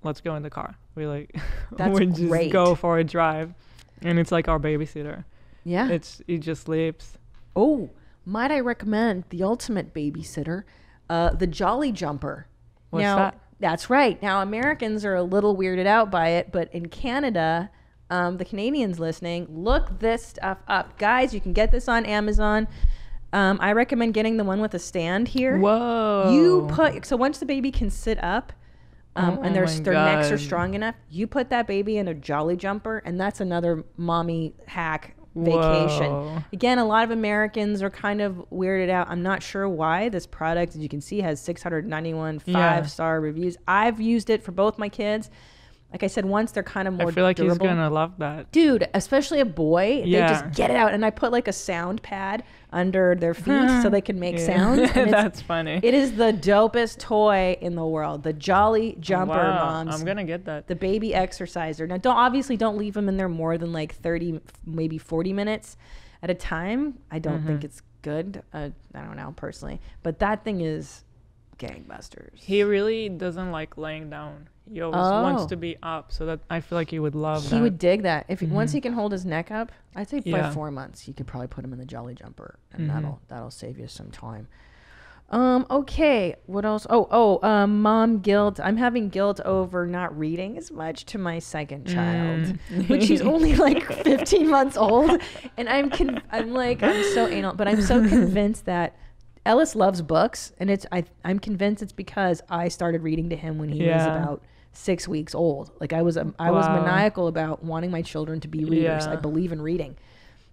Let's go in the car. We like we just go for a drive, and it's like our babysitter. Yeah. He just sleeps. Oh, might I recommend the ultimate babysitter? The Jolly Jumper. What's that? That's right. Now, Americans are a little weirded out by it, but in Canada, the Canadians listening, look this stuff up. Guys, you can get this on Amazon. I recommend getting the one with a stand here. Whoa. So once the baby can sit up, and their necks are strong enough, you put that baby in a Jolly Jumper, and that's another mommy hack. Vacation. Whoa. Again, a lot of Americans are kind of weirded out. I'm not sure why. This product, as you can see, has 691 five-star reviews. I've used it for both my kids. Like I said, once they're kind of more durable. I feel like he's going to love that. Dude, especially a boy, they just get it out. And I put like a sound pad under their feet so they can make sounds. That's funny. It is the dopest toy in the world. The Jolly Jumper, moms. I'm going to get that. The baby exerciser. Now, don't leave them in there more than like 30, maybe 40 minutes at a time. I don't think it's good. I don't know, personally. But that thing is gangbusters. He really doesn't like laying down. He always wants to be up, so that I feel like he would love that. He would dig that. If once he can hold his neck up, I'd say by 4 months, you could probably put him in the Jolly Jumper, and that'll save you some time. Okay, what else? Mom guilt. I'm having guilt over not reading as much to my second child, which she's only like 15 months old, and I'm so anal, but I'm so convinced that Ellis loves books, and I'm convinced it's because I started reading to him when he was about 6 weeks old. Like I was maniacal about wanting my children to be readers. I believe in reading.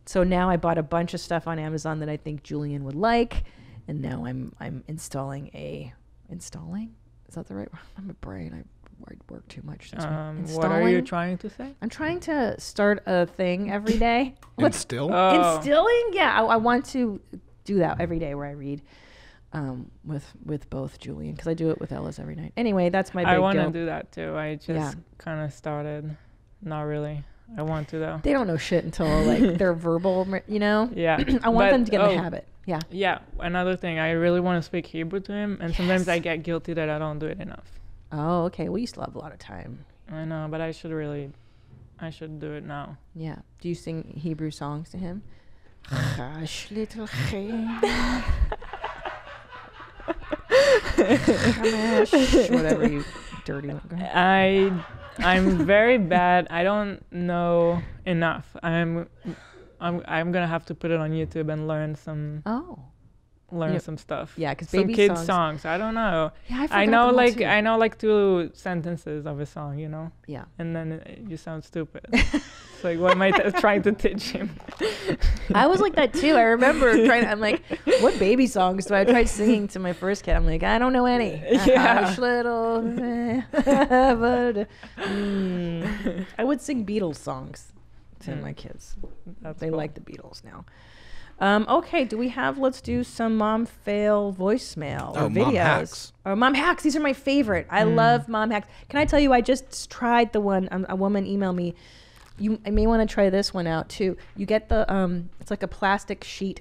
So now I bought a bunch of stuff on Amazon that I think Julian would like, and now I'm installing? Is that the right word? I'm a brain. I work too much this week. What are you trying to say? I'm trying to start a thing every day. Instilling? Yeah, I want to do that every day where I read with both Julian, because I do it with Ellis every night. Anyway, that's my big deal. I want to do that too. I just kind of started. Not really. I want to though. They don't know shit until like they're verbal, you know? Yeah. I want them to get in the habit. Yeah. Yeah. Another thing, I really want to speak Hebrew to him, and sometimes I get guilty that I don't do it enough. Oh, okay. Well, you still have a lot of time. I know, but I should do it now. Yeah. Do you sing Hebrew songs to him? Hush, little hen. Whatever, you dirty little girl. I'm very bad. I don't know enough. I'm gonna have to put it on YouTube and learn some. Oh. Some stuff. Yeah, because some kids' songs. I don't know. Yeah, I know like too. I know like 2 sentences of a song, you know. Yeah. And then it just sounds stupid. It's like, what am I trying to teach him? I was like that too. I remember I'm like, what baby songs do I try singing to my first kid? I'm like, I don't know any. Yeah. Little. I would sing Beatles songs to my kids. They like the Beatles now. Okay, let's do some mom fail voicemail or videos. Mom hacks. Or mom hacks. These are my favorite. I love mom hacks. Can I tell you, I just tried the one, a woman emailed me. I may want to try this one out too. You get it's like a plastic sheet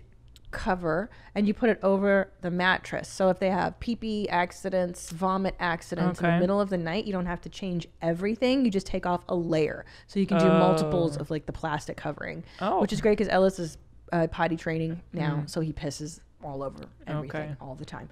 cover, and you put it over the mattress. So if they have pee-pee accidents, vomit accidents in the middle of the night, you don't have to change everything. You just take off a layer. So you can do multiples of like the plastic covering, which is great because Ellis is potty training now, so he pisses all over everything all the time.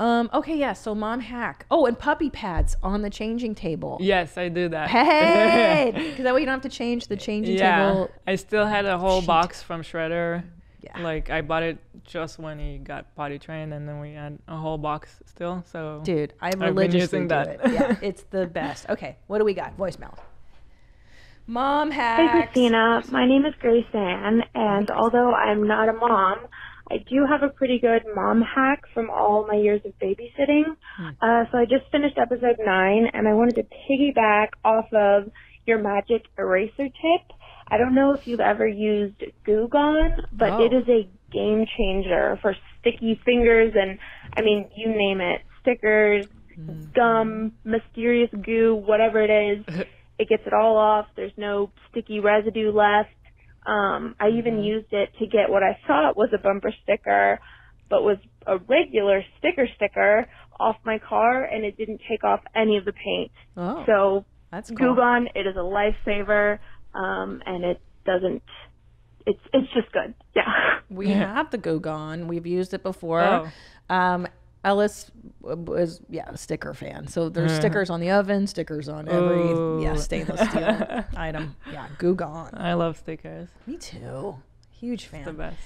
Okay, yeah, so mom hack. Oh, and puppy pads on the changing table. Yes, I do that. Hey! Because that way you don't have to change the changing table. I still had a whole box from Shredder. Yeah. Like, I bought it just when he got potty trained, and then we had a whole box still, so... Dude, I religiously do that. It. Yeah, it's the best. Okay, what do we got? Voicemail. Mom hacks. Hey, Christina. My name is Grace Ann, and although I'm not a mom... I do have a pretty good mom hack from all my years of babysitting. So I just finished episode 9, and I wanted to piggyback off of your magic eraser tip. I don't know if you've ever used Goo Gone, but it is a game changer for sticky fingers and, I mean, you name it, stickers, gum, mysterious goo, whatever it is. It gets it all off. There's no sticky residue left. I even used it to get what I thought was a bumper sticker, but was a regular sticker off my car, and it didn't take off any of the paint. Oh, so that's cool. Goo Gone, it is a lifesaver, and it doesn't, it's just good. Yeah. We have the Goo Gone. We've used it before. Ellis was a sticker fan, so there's stickers on the oven, stickers on every stainless steel item. Goo Gone. I love stickers. Me too. Huge fan. It's the best.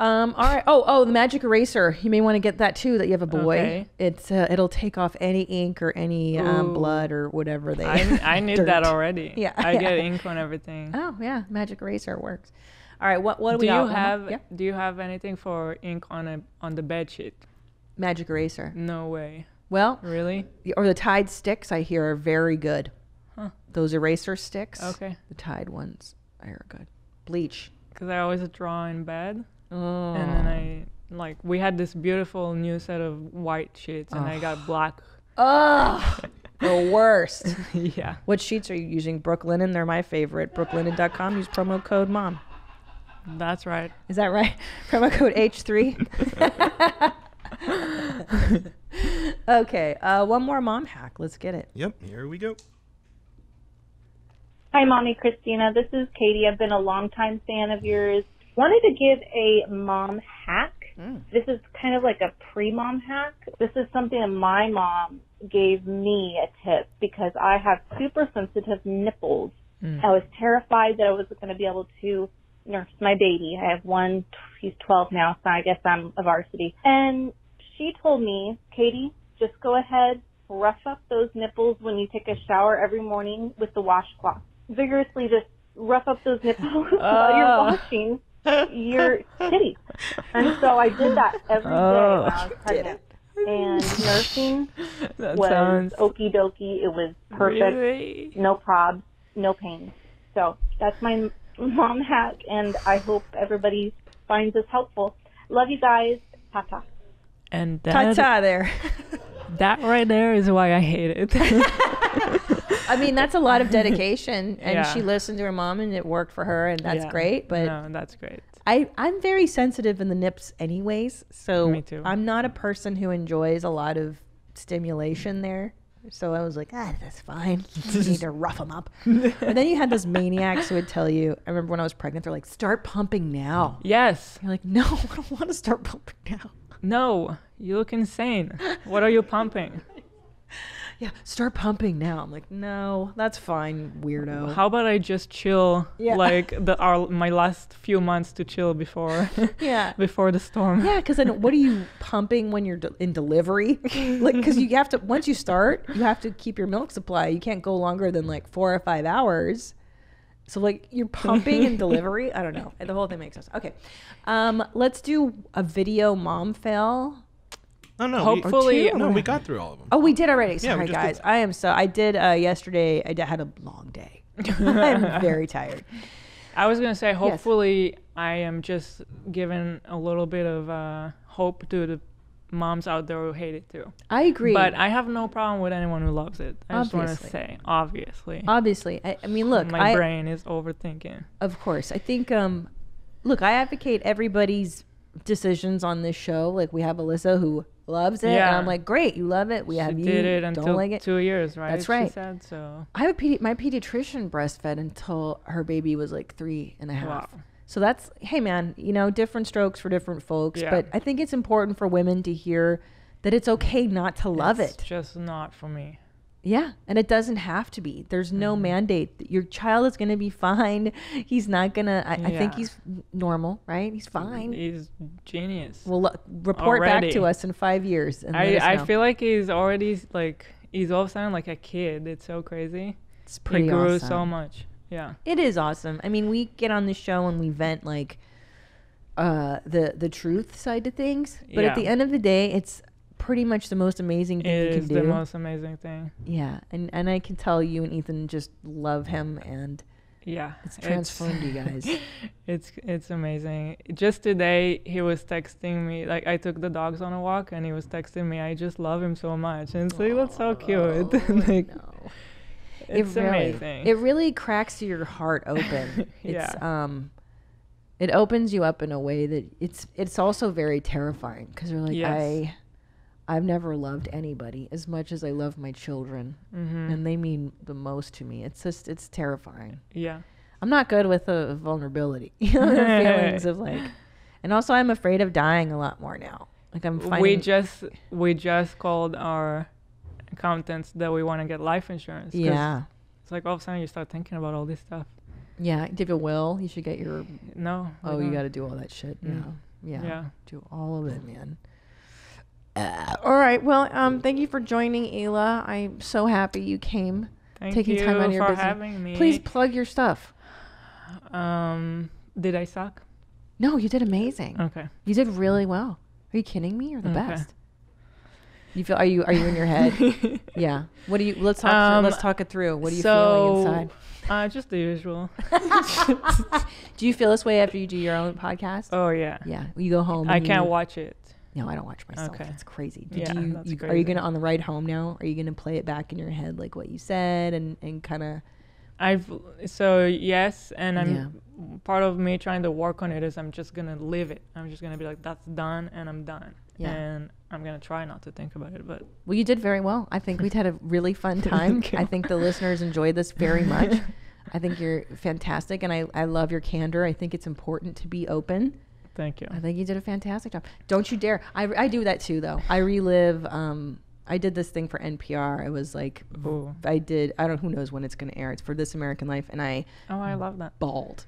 All right. Oh, the magic eraser. You may want to get that too. That you have a boy. Okay. It's it'll take off any ink or any blood or whatever they. I need that already. Yeah. I get ink on everything. Oh yeah, magic eraser works. All right. What do we have? Yeah? Do you have anything for ink on the bed sheet? Magic eraser. No way. Well, really? Or the Tide sticks I hear are very good. Huh. Those eraser sticks. Okay. The Tide ones I hear are good. Bleach. Because I always draw in bed. Oh. And then we had this beautiful new set of white sheets, and I got black. Oh, the worst. Yeah. What sheets are you using? Brooklinen. They're my favorite. Brooklinen.com. Use promo code MOM. That's right. Is that right? Promo code H3. Okay, one more mom hack. Let's get it. Yep, here we go. Hi, Mommy Christina. This is Katie. I've been a longtime fan of yours. Wanted to give a mom hack. This is kind of like a pre-mom hack. This is something that my mom gave me a tip because I have super sensitive nipples. I was terrified that I wasn't going to be able to nurse my baby. I have one. He's 12 now, so I guess I'm a varsity. And she told me, Katie, just go ahead, rough up those nipples when you take a shower every morning with the washcloth. Vigorously just rough up those nipples while you're washing your titty. And so I did that every day when I was pregnant. And nursing was okie dokie. It was perfect. Really? No probs, no pain. So that's my mom hack, and I hope everybody finds this helpful. Love you guys. Ta-ta. And ta-ta there. That right there is why I hate it. I mean, that's a lot of dedication, and she listened to her mom, and it worked for her, and that's great. But no, that's great. I'm very sensitive in the nips anyways, so me too. I'm not a person who enjoys a lot of stimulation there. So I was like, that's fine. You need to rough them up. And then you had those maniacs who would tell you, I remember when I was pregnant, they're like, start pumping now. Yes. You're like, no, I don't want to start pumping now. No, you look insane. What are you pumping? Yeah, start pumping now. I'm like, no, that's fine, weirdo. How about I just chill, my last few months to chill before, before the storm. Yeah, because then what are you pumping when you're in delivery? Like, because you have to, once you start, you have to keep your milk supply. You can't go longer than like 4 or 5 hours. So like you're pumping in delivery. I don't know. The whole thing makes sense. Okay, let's do a video mom fail. No, hopefully we got through all of them. Oh, we did already. Sorry, guys. Yesterday I had a long day. I'm very tired. I was gonna say hopefully I am just giving a little bit of hope to the moms out there who hate it too. I agree, but I have no problem with anyone who loves it. I just want to say obviously I mean, look, my brain is overthinking, of course. I think look, I advocate everybody's decisions on this show. Like, we have Alyssa who loves it, and I'm like, great, you love it. We have you did it until don't like it. 2 years, right? That's right. She said, so I have my pediatrician breastfed until her baby was like 3 and a half. Wow. So that's, hey man, you know, different strokes for different folks. Yeah. But I think it's important for women to hear that it's okay not to love it. It's just not for me. Yeah. And it doesn't have to be. There's no mandate. Your child is going to be fine. He's not going to, I think he's normal, right? He's fine. He's genius. Well, report already. Back to us in 5 years. And I feel like he's already like, he's all of a sudden like a kid. It's so crazy. It's pretty awesome. He grew so much. Yeah. It is awesome. I mean, we get on the show and we vent like the truth side to things. But at the end of the day, it's pretty much the most amazing thing you can do. It is the most amazing thing. Yeah. And I can tell you and Ethan just love him, and it's transformed you guys. It's amazing. Just today he was texting me, like I took the dogs on a walk and he was texting me, I just love him so much. And it's like, that's so cute. Like, it's amazing. It really cracks your heart open. It's it opens you up in a way that it's also very terrifying, because you're like, I've never loved anybody as much as I love my children, and they mean the most to me. It's just, it's terrifying. Yeah. I'm not good with the vulnerability, you know, the feelings of like, and also I'm afraid of dying a lot more now. Like I'm finding. We just called our accountants that we want to get life insurance. Yeah. It's like all of a sudden you start thinking about all this stuff. Yeah. Do you have a will? You should get your. No. Oh, you got to do all that shit. Yeah. Yeah. Do all of it, man. All right. Well, thank you for joining, Hila. I'm so happy you came. Thank you time out of your busy. Having me. Please plug your stuff. Did I suck? No, you did amazing. Okay. You did really well. Are you kidding me? You're the best. You feel? Are you in your head? Yeah. What do you? Let's talk it through. What are you feeling inside? Just the usual. Do you feel this way after you do your own podcast? Oh yeah. Yeah. You go home. I can't watch it. No, I don't watch myself. Okay. It's crazy. Crazy. Are you going to, on the ride home now, are you going to play it back in your head, like what you said and kind of? Yes. And I'm part of me trying to work on it is I'm just going to live it. I'm just going to be like, that's done and I'm done. Yeah. And I'm going to try not to think about it. But well, you did very well. I think we'd had a really fun time. I think the listeners enjoyed this very much. I think you're fantastic. And I love your candor. I think it's important to be open. Thank you. I think you did a fantastic job. Don't you dare. I do that too, though. I relive. I did this thing for NPR. It was like, I don't know, who knows when it's going to air. It's for This American Life. And I love that. Bawled.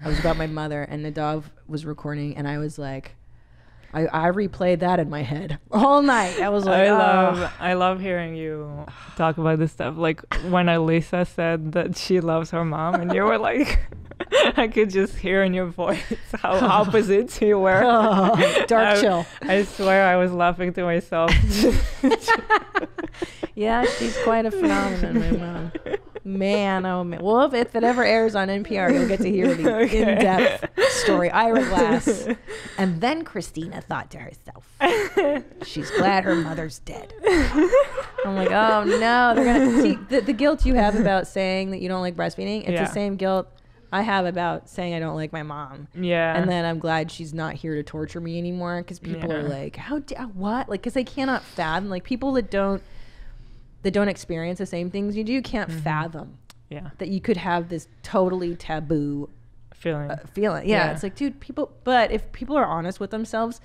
I was about my mother, and the dove was recording. And I was like, I replayed that in my head all night. I was like, I love hearing you talk about this stuff. Like when Alyssa said that she loves her mom, and you were like, I could just hear in your voice how opposites you were. Dark chill. I swear I was laughing to myself. Yeah, she's quite a phenomenon, my mom. Man, oh man. Well, if it ever airs on NPR, you'll get to hear the in-depth story. Ira Glass. And then Christina thought to herself, she's glad her mother's dead. I'm like, oh no. They're gonna see the guilt you have about saying that you don't like breastfeeding. It's the same guilt I have about saying I don't like my mom. Yeah. And then I'm glad she's not here to torture me anymore, because people are like, what? Like, because they cannot fathom. Like, people that don't experience the same things you do can't fathom that you could have this totally taboo feeling. It's like, dude, people. But if people are honest with themselves,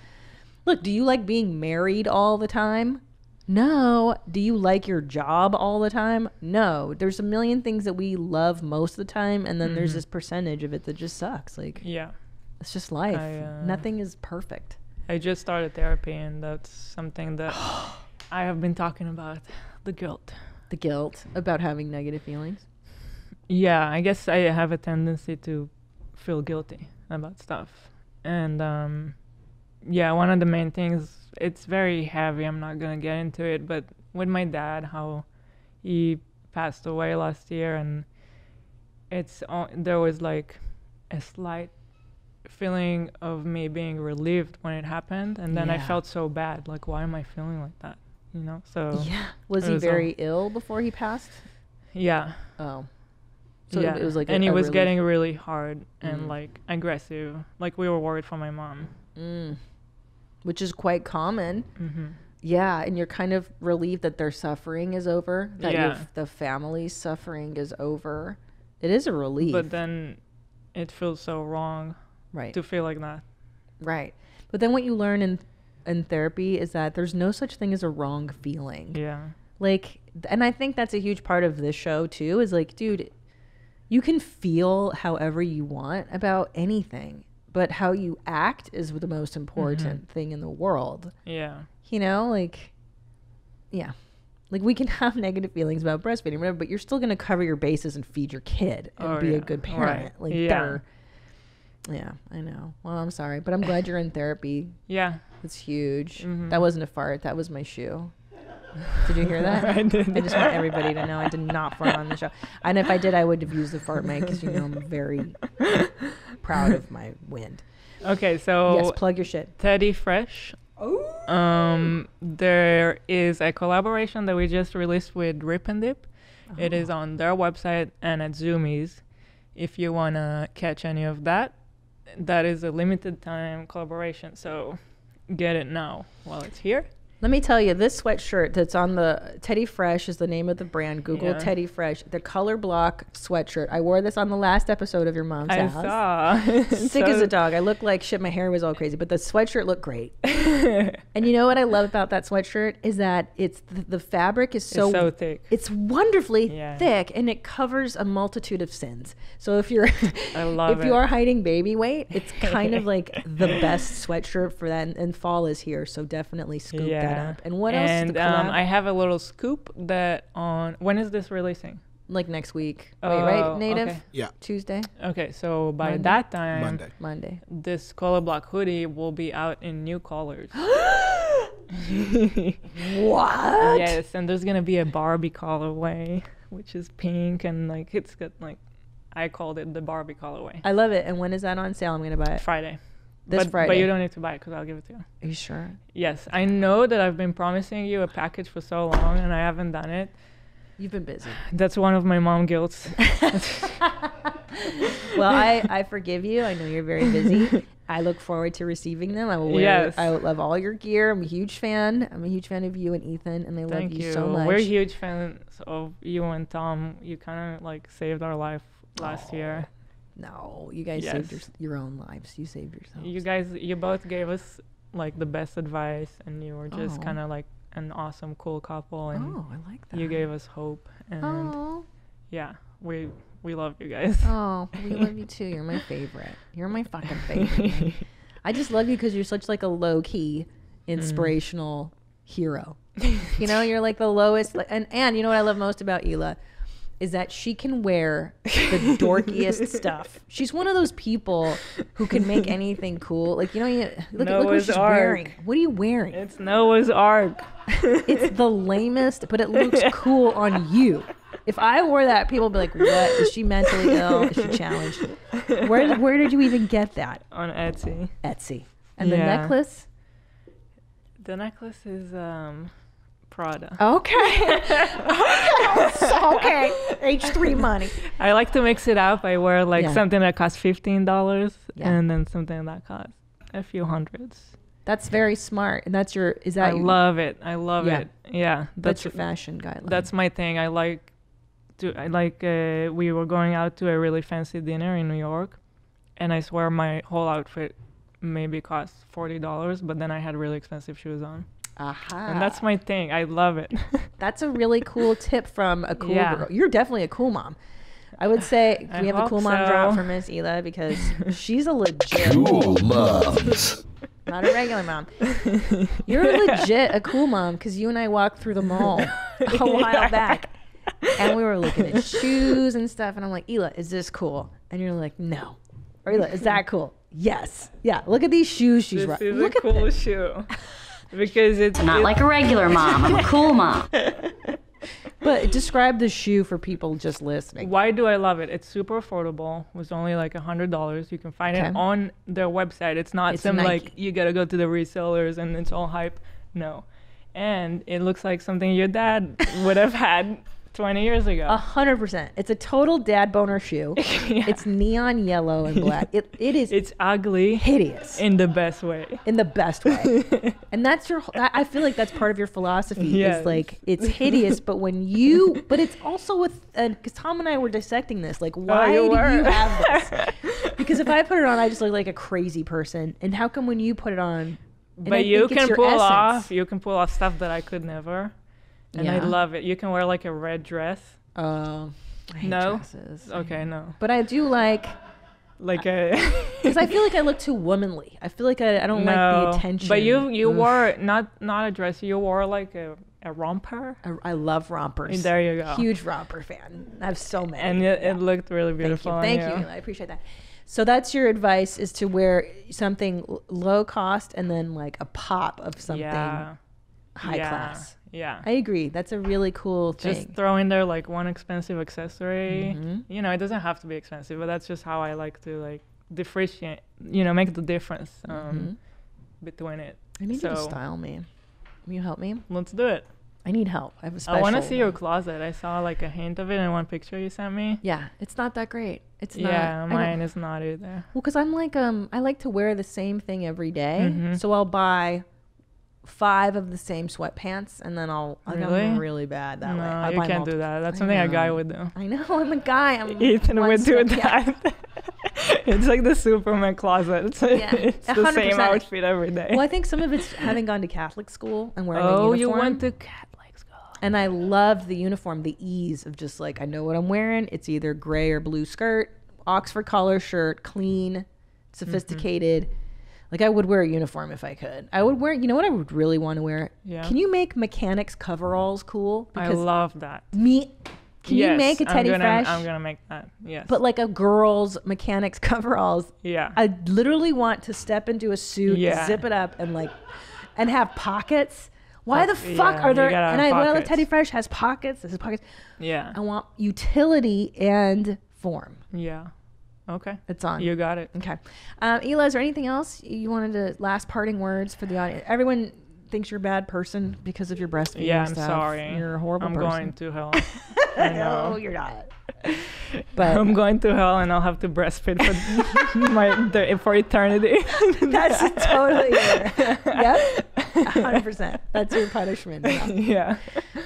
look, do you like being married all the time? No. Do you like your job all the time? No. There's a million things that we love most of the time, and then there's this percentage of it that just sucks. Like, it's just life. Nothing is perfect. I just started therapy, and that's something that I have been talking about. The guilt about having negative feelings. Yeah, I guess I have a tendency to feel guilty about stuff, and one of the main things, it's very heavy, I'm not gonna get into it, but with my dad, how he passed away last year, and there was like a slight feeling of me being relieved when it happened, and then I felt so bad, like, why am I feeling like that, you know? So was he very ill before he passed? It was like, and he was relief. Getting really hard and like aggressive, like we were worried for my mom, which is quite common. And you're kind of relieved that their suffering is over, that the family's suffering is over. It is a relief. But then it feels so wrong, right, to feel like that. Right. But then what you learn in therapy is that there's no such thing as a wrong feeling. Yeah. Like, and I think that's a huge part of this show too, is like, dude, you can feel however you want about anything, but how you act is the most important thing in the world. Yeah. You know, like, yeah. Like, we can have negative feelings about breastfeeding, whatever, but you're still going to cover your bases and feed your kid and be a good parent. Right. Like, yeah, I know. Well, I'm sorry, but I'm glad you're in therapy. Yeah. It's huge. Mm-hmm. That wasn't a fart. That was my shoe. Did you hear that? I did. I just want everybody to know I did not fart on the show. And if I did, I would have used the fart mic because, you know, I'm very proud of my wind. Okay, so. Yes, plug your shit. Teddy Fresh. Ooh. There is a collaboration that we just released with Rip and Dip. Oh. It is on their website and at Zoomies. If you want to catch any of that, that is a limited time collaboration. So get it now while it's here. Let me tell you, this sweatshirt that's on the Teddy Fresh is the name of the brand. Google Teddy Fresh, the color block sweatshirt. I wore this on the last episode of Your Mom's House. I saw. Sick as a dog. I looked like shit. My hair was all crazy, but the sweatshirt looked great. And you know what I love about that sweatshirt is that it's the fabric is so, so thick. It's wonderfully thick, and it covers a multitude of sins. So if you're you are hiding baby weight, it's kind of like the best sweatshirt for that. And fall is here, so definitely scoop that. Up. And what else? And I have a little scoop that on when is this releasing? Like next week. Wait, right? Native? Okay. Yeah. Tuesday. Okay, so by that time, Monday, this color block hoodie will be out in new colors. What? Yes, and there's gonna be a Barbie colorway, which is pink, and like it's got like I called it the Barbie colorway. I love it. And when is that on sale? I'm gonna buy it. Friday. Friday. But you don't need to buy it because I'll give it to you. Are you sure? Yes. I know that I've been promising you a package for so long and I haven't done it. You've been busy. That's one of my mom guilts. Well, I forgive you. I know you're very busy. I look forward to receiving them. I will wear I love all your gear. I'm a huge fan. I'm a huge fan of you and Ethan, and I love you so much. We're huge fans of you and Tom. You kind of like saved our life last year. No, you guys saved your own lives. You saved yourselves. You guys, you both gave us like the best advice, and you were just kind of like an awesome, cool couple. And I like that. You gave us hope, and we love you guys. Oh, we love you too. You're my favorite. You're my fucking favorite. I just love you because you're such like a low-key, inspirational hero. You know, you're like the lowest. And you know what I love most about Hila? Is that she can wear the dorkiest stuff. She's one of those people who can make anything cool. Like, you know, look what she's wearing. What are you wearing? It's Noah's Ark. It's the lamest, but it looks cool on you. If I wore that, people would be like, what? Is she mentally ill? Is she challenged? Where did you even get that? On Etsy. Etsy. And the necklace? The necklace is... Prada. Okay. Okay. H3 money. I like to mix it up. I wear like something that costs $15 and then something that costs a few hundreds. That's very smart. And that's I love it. I love it. Yeah. That's your fashion guideline. That's my thing. We were going out to a really fancy dinner in New York, and I swear my whole outfit maybe cost $40, but then I had really expensive shoes on. Aha. And that's my thing. I love it. That's a really cool tip from a cool girl. You're definitely a cool mom. I would say we have a cool mom drop for Miss Hila because she's a legit cool mom. Not a regular mom. You're legit a cool mom because you and I walked through the mall a while back and we were looking at shoes and stuff, and I'm like, Hila, is this cool? And you're like, no. Or Hila, is that cool? Yes. Yeah. Look at these shoes she's rocking. This is a cool shoe. Because it's not like a regular mom. I'm a cool mom. But describe the shoe for people just listening. Why do I love it? It's super affordable. It was only like $100. You can find it on their website. It's not some Nike. Like you gotta go to the resellers and it's all hype. No. And it looks like something your dad would have had 20 years ago. 100%. It's a total dad boner shoe. Yeah. It's neon yellow and black. It is. It's ugly. Hideous. In the best way. In the best way. And that's your, I feel like that's part of your philosophy. Yes. Is like, it's hideous, but when you, but it's also with, because Tom and I were dissecting this, like, why do you have this? Because if I put it on, I just look like a crazy person. And how come when you put it on, but you can pull off stuff that I could never. And yeah. I love it. You can wear like a red dress. I hate dresses. Okay, no. But I do like because I feel like I look too womanly. I feel like I don't like the attention. But you Oof. Wore not a dress. You wore like a romper. I love rompers. And there you go. Huge romper fan. I have so many. And it looked really beautiful. Thank you. I appreciate that. So that's your advice, is to wear something low cost and then like a pop of something high class. Yeah, I agree. That's a really cool thing. Just throw in there like one expensive accessory. Mm-hmm. You know, it doesn't have to be expensive, but that's just how I like to like differentiate. You know, make the difference between it. I need you to style me. Will you help me? Let's do it. I need help. I have a special. I want to see your closet. I saw like a hint of it in one picture you sent me. Yeah, it's not that great. It's not. Yeah, mine is not either. Well, because I'm like I like to wear the same thing every day, so I'll buy 5 of the same sweatpants, and then I'm really bad that way. I you can't do that. That's something a guy would do. I know. I'm a guy. Ethan would do that. Yeah. It's like the Superman closet. It's the same outfit every day. Well, I think some of it's having gone to Catholic school and wearing a uniform. Oh, you went to Catholic school. And I loved the uniform, the ease of just like, I know what I'm wearing. It's either gray or blue skirt, Oxford collar shirt, clean, sophisticated. Like, I would wear a uniform if I could. I would wear, you know what I would really want to wear? Yeah. Can you make mechanics coveralls cool? Because I love that. Can you make a Teddy Fresh? I'm going to make that, yes. But like a girl's mechanics coveralls. Yeah. I literally want to step into a suit, zip it up, and like, and have pockets. Why the fuck are there? And I know the Teddy Fresh has pockets. This is pockets. Yeah. I want utility and form. Yeah. Okay. It's on. You got it. Okay. Hila, is there anything else you wanted to, last parting words for the audience? Everyone thinks you're a bad person because of your breastfeeding stuff. I'm sorry. You're a horrible person. I'm going to hell. I know. No, you're not. But I'm going to hell, and I'll have to breastfeed for for eternity. That's totally it. Yep. 100%. That's your punishment. Yeah.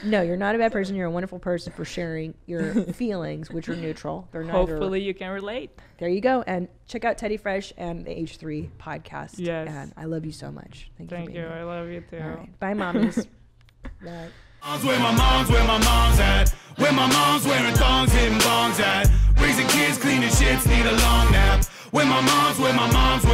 No, you're not a bad person. You're a wonderful person for sharing your feelings, which are neutral. They're Hopefully you can relate. There you go. And check out Teddy Fresh and the H3 podcast. Yes. And I love you so much. Thank you for being here. I love you too. All right. Bye, mommies. Bye. Where my mom's at. Where my mom's wearing thongs, hitting bongs at. Raising kids, cleaning shits, need a long nap. Where my mom's